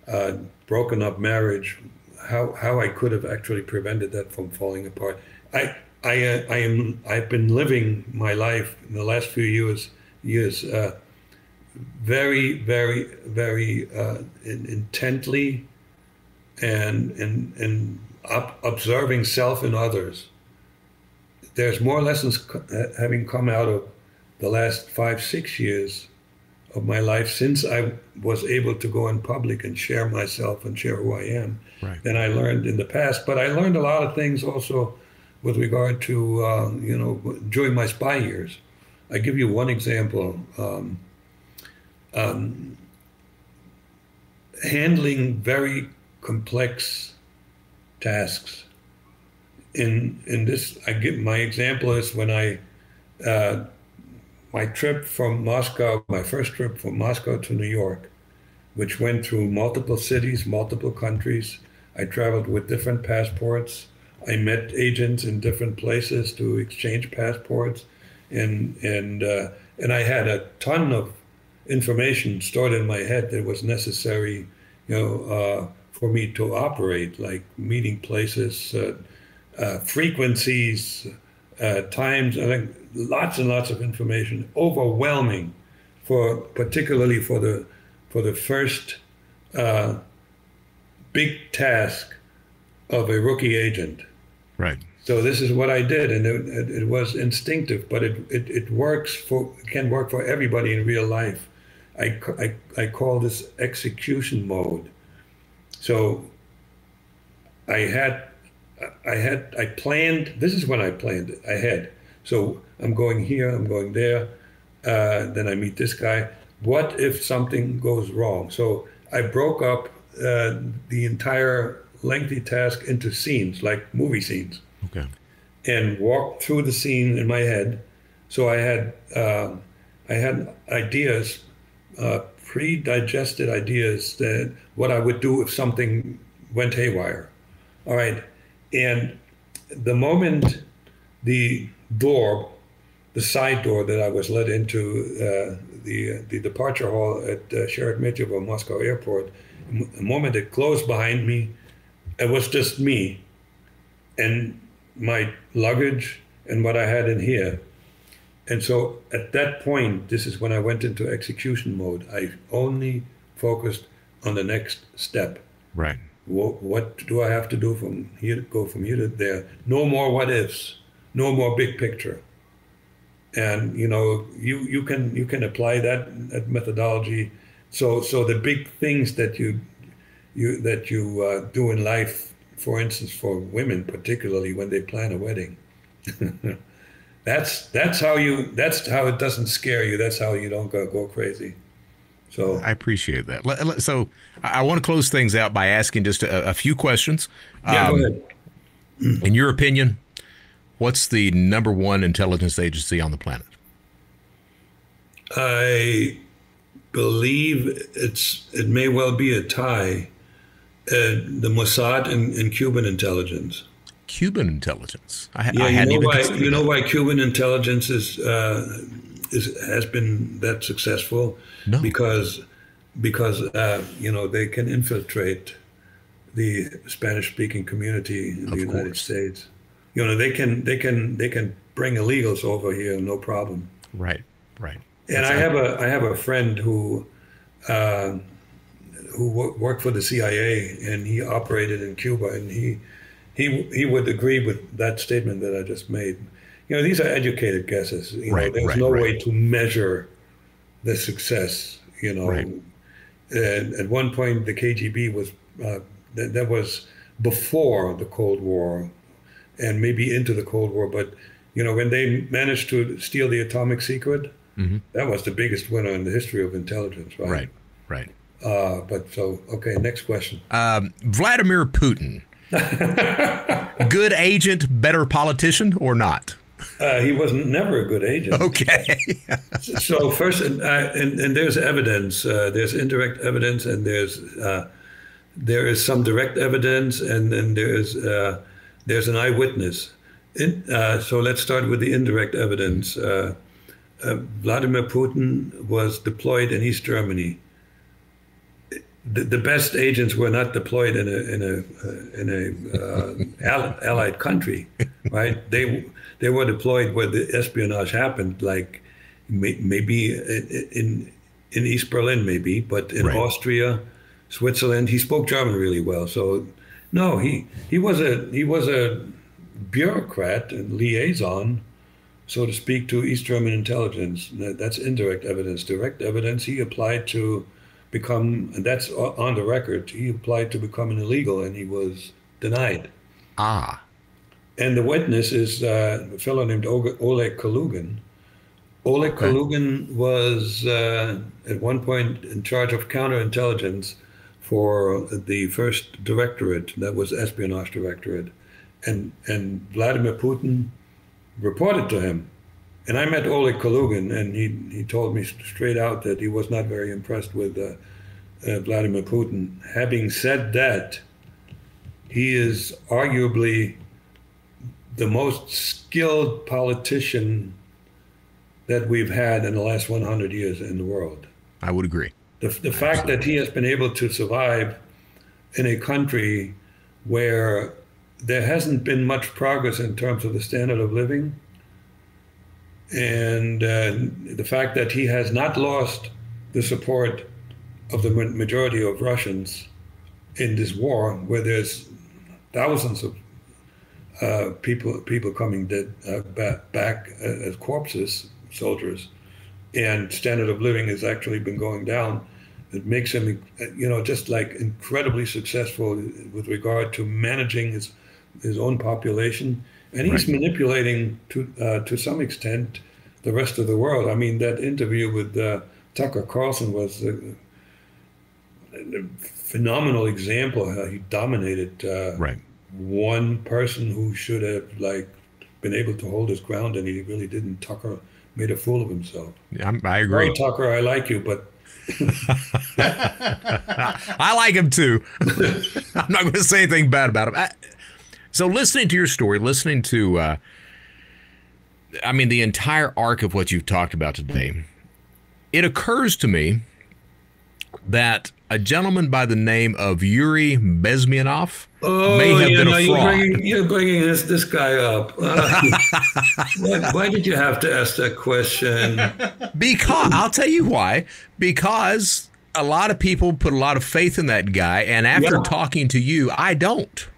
uh, broken up marriage, how how I could have actually prevented that from falling apart. I I uh, I am I've been living my life in the last few years years uh, very very very uh, in, intently. And and and observing self and others. There's more lessons co having come out of the last five six years of my life since I was able to go in public and share myself and share who I am right. than I learned in the past. But I learned a lot of things also with regard to uh, you know during my spy years. I give you one example. Um, um, handling very complex tasks. In in this, I give my example is when I uh, my trip from Moscow, my first trip from Moscow to New York, which went through multiple cities, multiple countries. I traveled with different passports. I met agents in different places to exchange passports, and and uh, and I had a ton of information stored in my head that was necessary, you know. Uh, for me to operate, like meeting places, uh, uh, frequencies, uh, times, I think lots and lots of information, overwhelming, for particularly for the for the first uh, big task of a rookie agent. Right. So this is what I did, and it, it was instinctive, but it, it it works for can work for everybody in real life. I I, I call this execution mode. So I had, I had, I planned, this is when I planned it, I had. So I'm going here, I'm going there, uh, then I meet this guy. What if something goes wrong? So I broke up uh, the entire lengthy task into scenes, like movie scenes. Okay. And walked through the scene in my head. So I had, uh, I had ideas, uh, pre-digested ideas that what I would do if something went haywire. All right. And the moment the door, the side door that I was led into uh, the the departure hall at uh, Sheremetyevo Moscow Airport, the moment it closed behind me, it was just me and my luggage and what I had in here. And so at that point, this is when I went into execution mode. I only focused on the next step. Right. What, what do I have to do from here, to go from here to there? No more what ifs, no more big picture. And you know, you, you can you can apply that, that methodology. So so the big things that you you that you uh, do in life, for instance, for women particularly when they plan a wedding. That's that's how you. That's how it doesn't scare you. That's how you don't go go crazy. So I appreciate that. So I want to close things out by asking just a, a few questions. Yeah, um, go ahead. In your opinion, what's the number one intelligence agency on the planet? I believe it's. It may well be a tie. Uh, the Mossad and, and Cuban intelligence. Cuban intelligence. I, yeah, I hadn't you know even why you know why Cuban intelligence is uh, is has been that successful? No. Because because uh, you know they can infiltrate the Spanish-speaking community in of the United course. States. You know they can they can they can bring illegals over here no problem. Right, right. And That's I accurate. have a I have a friend who uh, who worked for the C I A and he operated in Cuba and he. He he would agree with that statement that I just made. You know, these are educated guesses. You right, know, there's right, no right. way to measure the success. You know, right. and at one point the K G B was uh, that, that was before the Cold War, and maybe into the Cold War. But you know, when they managed to steal the atomic secret, mm-hmm. that was the biggest winner in the history of intelligence. Right, right, right. Uh, but so, okay, next question. Um, Vladimir Putin. Good agent, better politician, or not? Uh, he was never a good agent. Okay. So first, and, I, and, and there's evidence. Uh, there's indirect evidence, and there's uh, there is some direct evidence, and then there is uh, there's an eyewitness. In, uh, so let's start with the indirect evidence. Uh, uh, Vladimir Putin was deployed in East Germany. The, the best agents were not deployed in a in a uh, in a uh, allied country, right? They they were deployed where the espionage happened, like may, maybe in in East Berlin, maybe, but in right. Austria, Switzerland. He spoke German really well, so no, he he was a he was a bureaucrat and liaison, so to speak, to East German intelligence. That's indirect evidence. Direct evidence, he applied to become, and that's on the record, he applied to become an illegal and he was denied. Ah. And the witness is uh, a fellow named Oleg Kalugin. Oleg okay. Kalugin was uh, at one point in charge of counterintelligence for the first directorate, that was espionage directorate. And, and Vladimir Putin reported to him. And I met Oleg Kalugin, and he, he told me straight out that he was not very impressed with uh, uh, Vladimir Putin. Having said that, he is arguably the most skilled politician that we've had in the last one hundred years in the world. I would agree. The, the fact that he has been able to survive in a country where there hasn't been much progress in terms of the standard of living, and uh, the fact that he has not lost the support of the majority of Russians in this war, where there's thousands of uh, people people coming dead, uh, back, back as corpses, soldiers, and standard of living has actually been going down. It makes him, you know, just like incredibly successful with regard to managing his his own population. And he's right. manipulating, to uh, to some extent, the rest of the world. I mean, that interview with uh, Tucker Carlson was a, a phenomenal example of how he dominated uh, right. one person who should have like been able to hold his ground, and he really didn't. Tucker made a fool of himself. Yeah, I'm, I agree. Oh, Tucker, I like you, but... I like him, too. I'm not going to say anything bad about him. I, So listening to your story, listening to, uh, I mean, the entire arc of what you've talked about today, it occurs to me that a gentleman by the name of Yuri Bezmenov oh, may have yeah, been no, a fraud. You're bringing, you're bringing this, this guy up. Uh, why, why did you have to ask that question? Because, I'll tell you why. Because a lot of people put a lot of faith in that guy, and after yeah. talking to you, I don't.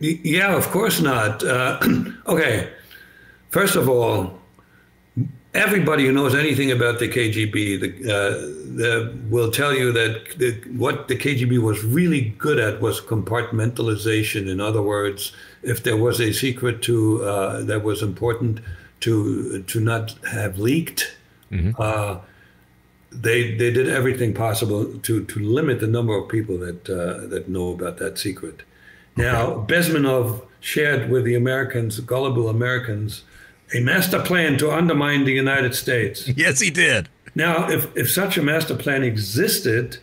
Yeah, of course not. Uh, okay, first of all, everybody who knows anything about the K G B the, uh, the, will tell you that the, what the K G B was really good at was compartmentalization. In other words, if there was a secret to uh, that was important to to not have leaked, mm-hmm. uh, they they did everything possible to to limit the number of people that uh, that know about that secret. Now, Bezmenov shared with the Americans, gullible Americans, a master plan to undermine the United States. Yes, he did. Now, if, if such a master plan existed,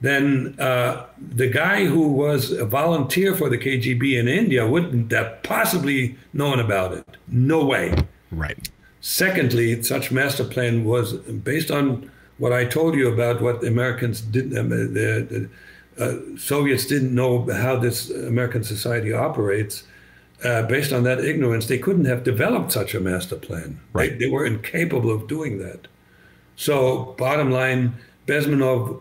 then uh, the guy who was a volunteer for the K G B in India wouldn't have possibly known about it. No way. Right. Secondly, such master plan was based on what I told you about what the Americans did. Um, the, the, Uh, Soviets didn't know how this American society operates. Uh, based on that ignorance, they couldn't have developed such a master plan. Right. They, they were incapable of doing that. So bottom line, Bezmenov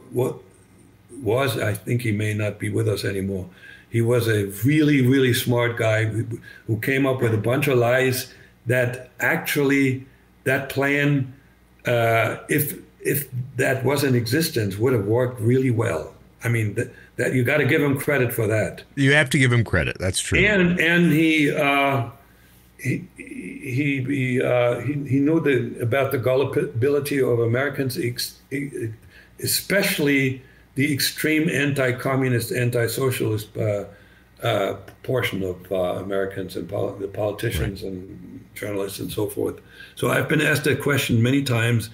was, I think he may not be with us anymore. He was a really, really smart guy who, who came up with a bunch of lies that actually that plan, uh, if, if that was in existence, would have worked really well. I mean, that, that you got to give him credit for that. You have to give him credit. That's true. And and he uh, he he he, uh, he he knew the, about the gullibility of Americans, ex, especially the extreme anti-communist, anti-socialist uh, uh, portion of uh, Americans and pol the politicians right. and journalists and so forth. So I've been asked that question many times.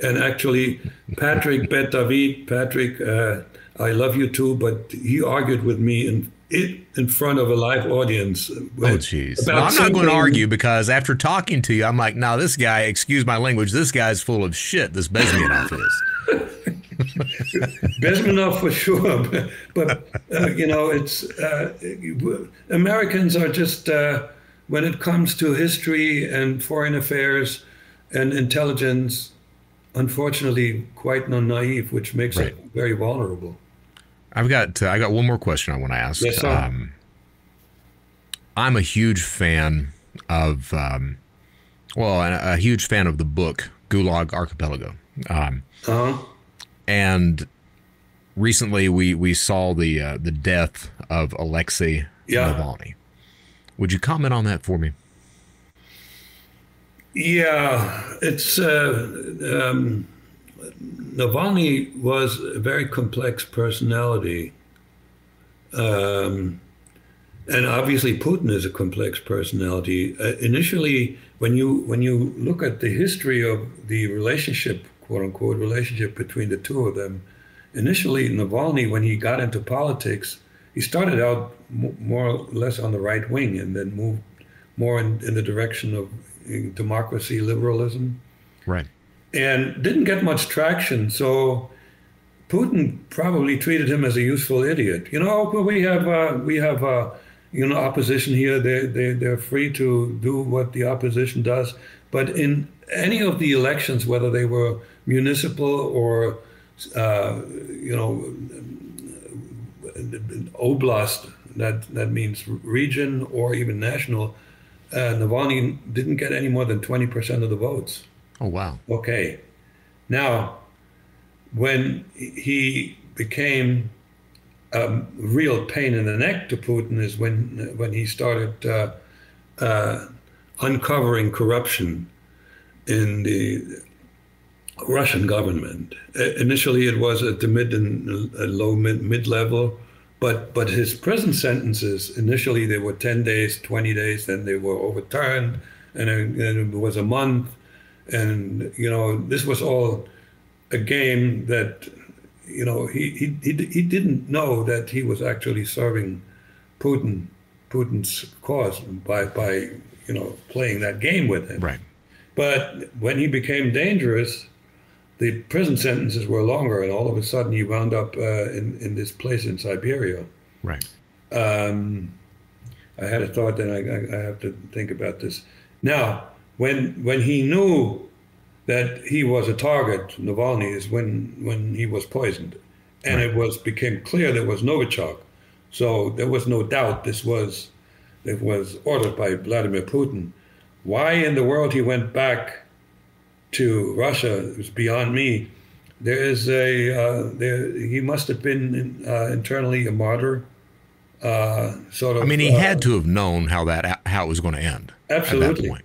And actually, Patrick Bet-David, Patrick, uh, I love you too, but he argued with me in it in front of a live audience. Oh, geez. No, I'm not going to argue, because after talking to you, I'm like, no, this guy, excuse my language, this guy's full of shit, this Bezmenov is. Bezmenov for sure, but, but uh, you know, it's uh, Americans are just, uh, when it comes to history and foreign affairs and intelligence, unfortunately, quite non-naive, which makes right. it very vulnerable. I've got uh, I got one more question I want to ask. Yes, um, I'm a huge fan of, um, well, a, a huge fan of the book Gulag Archipelago. Um, uh-huh. And recently, we we saw the uh, the death of Alexei yeah. Navalny. Would you comment on that for me? Yeah, it's uh, um, Navalny was a very complex personality, um, and obviously Putin is a complex personality. Uh, initially, when you when you look at the history of the relationship, quote unquote, relationship between the two of them, initially Navalny, when he got into politics, he started out m more or less on the right wing, and then moved more in, in the direction of democracy, liberalism, right, and didn't get much traction. So Putin probably treated him as a useful idiot. You know, we have uh, we have uh, you know, opposition here. They they they're free to do what the opposition does. But in any of the elections, whether they were municipal or uh, you know, oblast, that that means region or even national. Uh, Navalny didn't get any more than twenty percent of the votes. Oh, wow. Okay. Now, when he became a real pain in the neck to Putin is when, when he started uh, uh, uncovering corruption in the Russian government. Uh, initially, it was at the mid and uh, low mid, mid level. But but his prison sentences, initially they were ten days, twenty days, then they were overturned, and then it was a month. And, you know, this was all a game that, you know, he, he, he, he didn't know that he was actually serving Putin, Putin's cause by, by, you know, playing that game with him. Right. But when he became dangerous, the prison sentences were longer, and all of a sudden he wound up uh, in, in this place in Siberia. Right. Um, I had a thought that I, I have to think about this. Now, when when he knew that he was a target, Navalny, is when, when he was poisoned. And right. it was became clear there was Novichok. So there was no doubt this was, it was ordered by Vladimir Putin. Why in the world he went back to Russia, it was beyond me. There is a, uh, there, he must have been in, uh, internally a martyr, uh, sort of. I mean, he uh, had to have known how that, how it was going to end. Absolutely. At that point.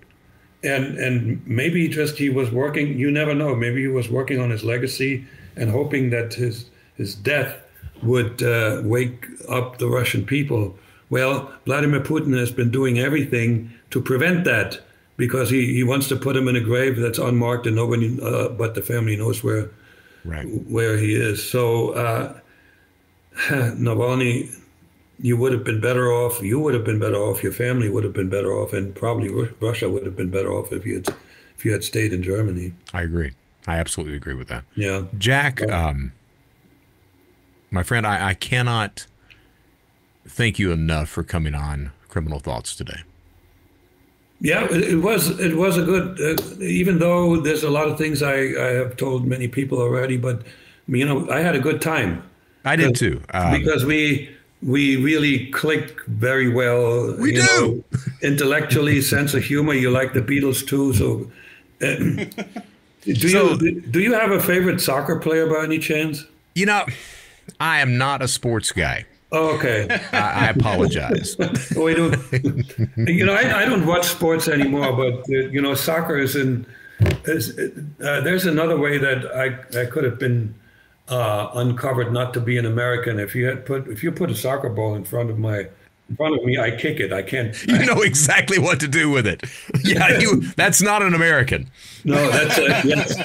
And, and maybe just he was working, you never know, maybe he was working on his legacy and hoping that his, his death would uh, wake up the Russian people. Well, Vladimir Putin has been doing everything to prevent that, because he, he wants to put him in a grave that's unmarked and nobody uh, but the family knows where right. where he is. So, uh, Navalny, you would have been better off, you would have been better off, your family would have been better off, and probably Russia would have been better off if you had, if you had stayed in Germany. I agree. I absolutely agree with that. Yeah. Jack, um, my friend, I, I cannot thank you enough for coming on Criminal Thoughts today. Yeah, it was it was a good, uh, even though there's a lot of things I, I have told many people already, but, you know, I had a good time. I did too. Um, because we we really clicked very well. We you do. Know, intellectually, sense of humor. You like the Beatles too. So, uh, do, so you, do you have a favorite soccer player by any chance? You know, I am not a sports guy. Oh, okay. I, I apologize. We don't, you know, I, I don't watch sports anymore, but, uh, you know, soccer is in, is, uh, there's another way that I, I could have been uh, uncovered not to be an American. If you had put, if you put a soccer ball in front of my, in front of me, I kick it. I can't. You I, know exactly what to do with it. Yeah, you. That's not an American. No, that's uh, yes.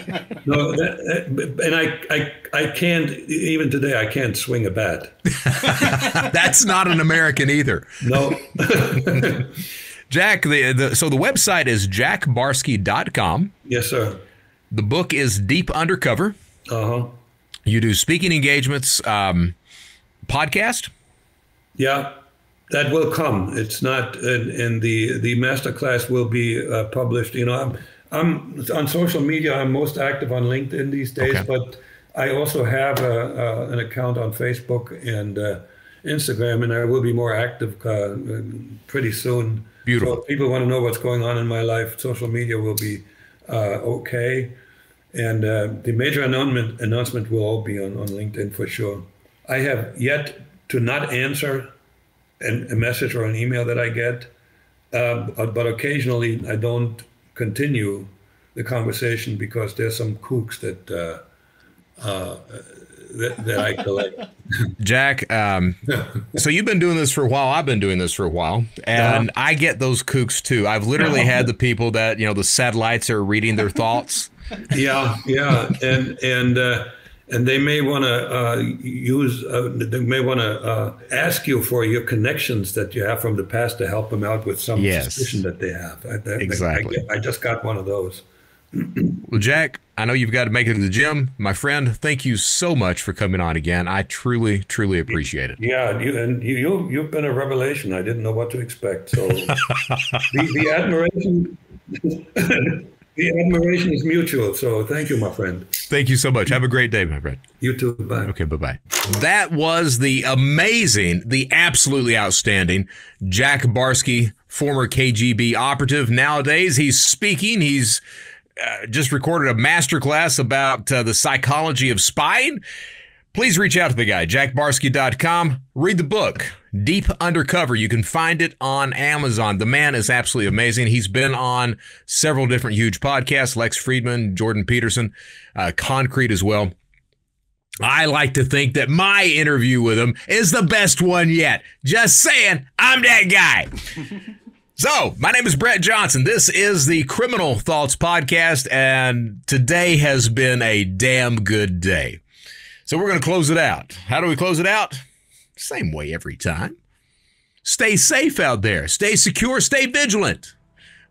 No, that, that, and I, I, I can't even today. I can't swing a bat. That's not an American either. No. Jack, the, the so the website is jack barsky dot com. Yes, sir. The book is Deep Undercover. Uh-huh. You do speaking engagements, um, podcast? Yeah, that will come. It's not, and, and the the masterclass will be uh, published. You know, I'm, I'm on social media. I'm most active on LinkedIn these days, okay. But I also have a, a, an account on Facebook and uh, Instagram, and I will be more active uh, pretty soon. Beautiful. So if people want to know what's going on in my life, social media will be uh, okay. And uh, the major announcement announcement will all be on, on LinkedIn for sure. I have yet to not answer an, a message or an email that I get, uh, but occasionally I don't continue the conversation because there's some kooks that uh, uh, that, that I collect. Jack, um, so you've been doing this for a while. I've been doing this for a while, and uh-huh. I get those kooks too. I've literally had the people that, you know, the satellites are reading their thoughts. Yeah, yeah, and and uh, and they may want to uh, use, uh, they may want to uh, ask you for your connections that you have from the past to help them out with some yes. suspicion that they have. I, that, exactly. I, I just got one of those. Well, Jack, I know you've got to make it to the gym, my friend. Thank you so much for coming on again. I truly, truly appreciate it. Yeah, you, and you, you, you've been a revelation. I didn't know what to expect. So the, the admiration. The admiration is mutual, so thank you, my friend. Thank you so much. Have a great day, my friend. You too. Bye. Okay, bye-bye. That was the amazing, the absolutely outstanding Jack Barsky, former K G B operative. Nowadays, he's speaking. He's uh, just recorded a masterclass about uh, the psychology of spying. Please reach out to the guy, jack barsky dot com. Read the book, Deep Undercover. You can find it on Amazon. The man is absolutely amazing. He's been on several different huge podcasts, Lex Friedman, Jordan Peterson, uh, Concrete as well. I like to think that my interview with him is the best one yet. Just saying, I'm that guy. So, my name is Brett Johnson. This is the Criminal Thoughts Podcast, and today has been a damn good day. So we're going to close it out. How do we close it out? Same way every time. Stay safe out there. Stay secure. Stay vigilant.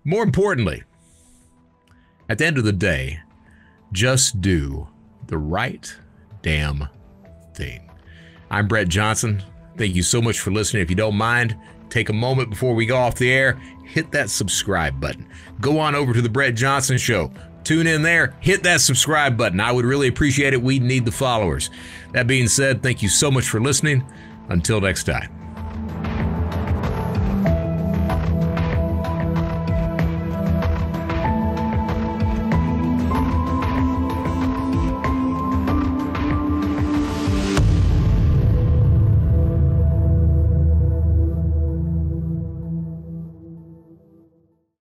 More importantly, at the end of the day, just do the right damn thing. I'm Brett Johnson. Thank you so much for listening. If you don't mind, take a moment before we go off the air. Hit that subscribe button. Go on over to The Brett Johnson Show. Tune in there, hit that subscribe button. I would really appreciate it. We need the followers. That being said, thank you so much for listening. Until next time.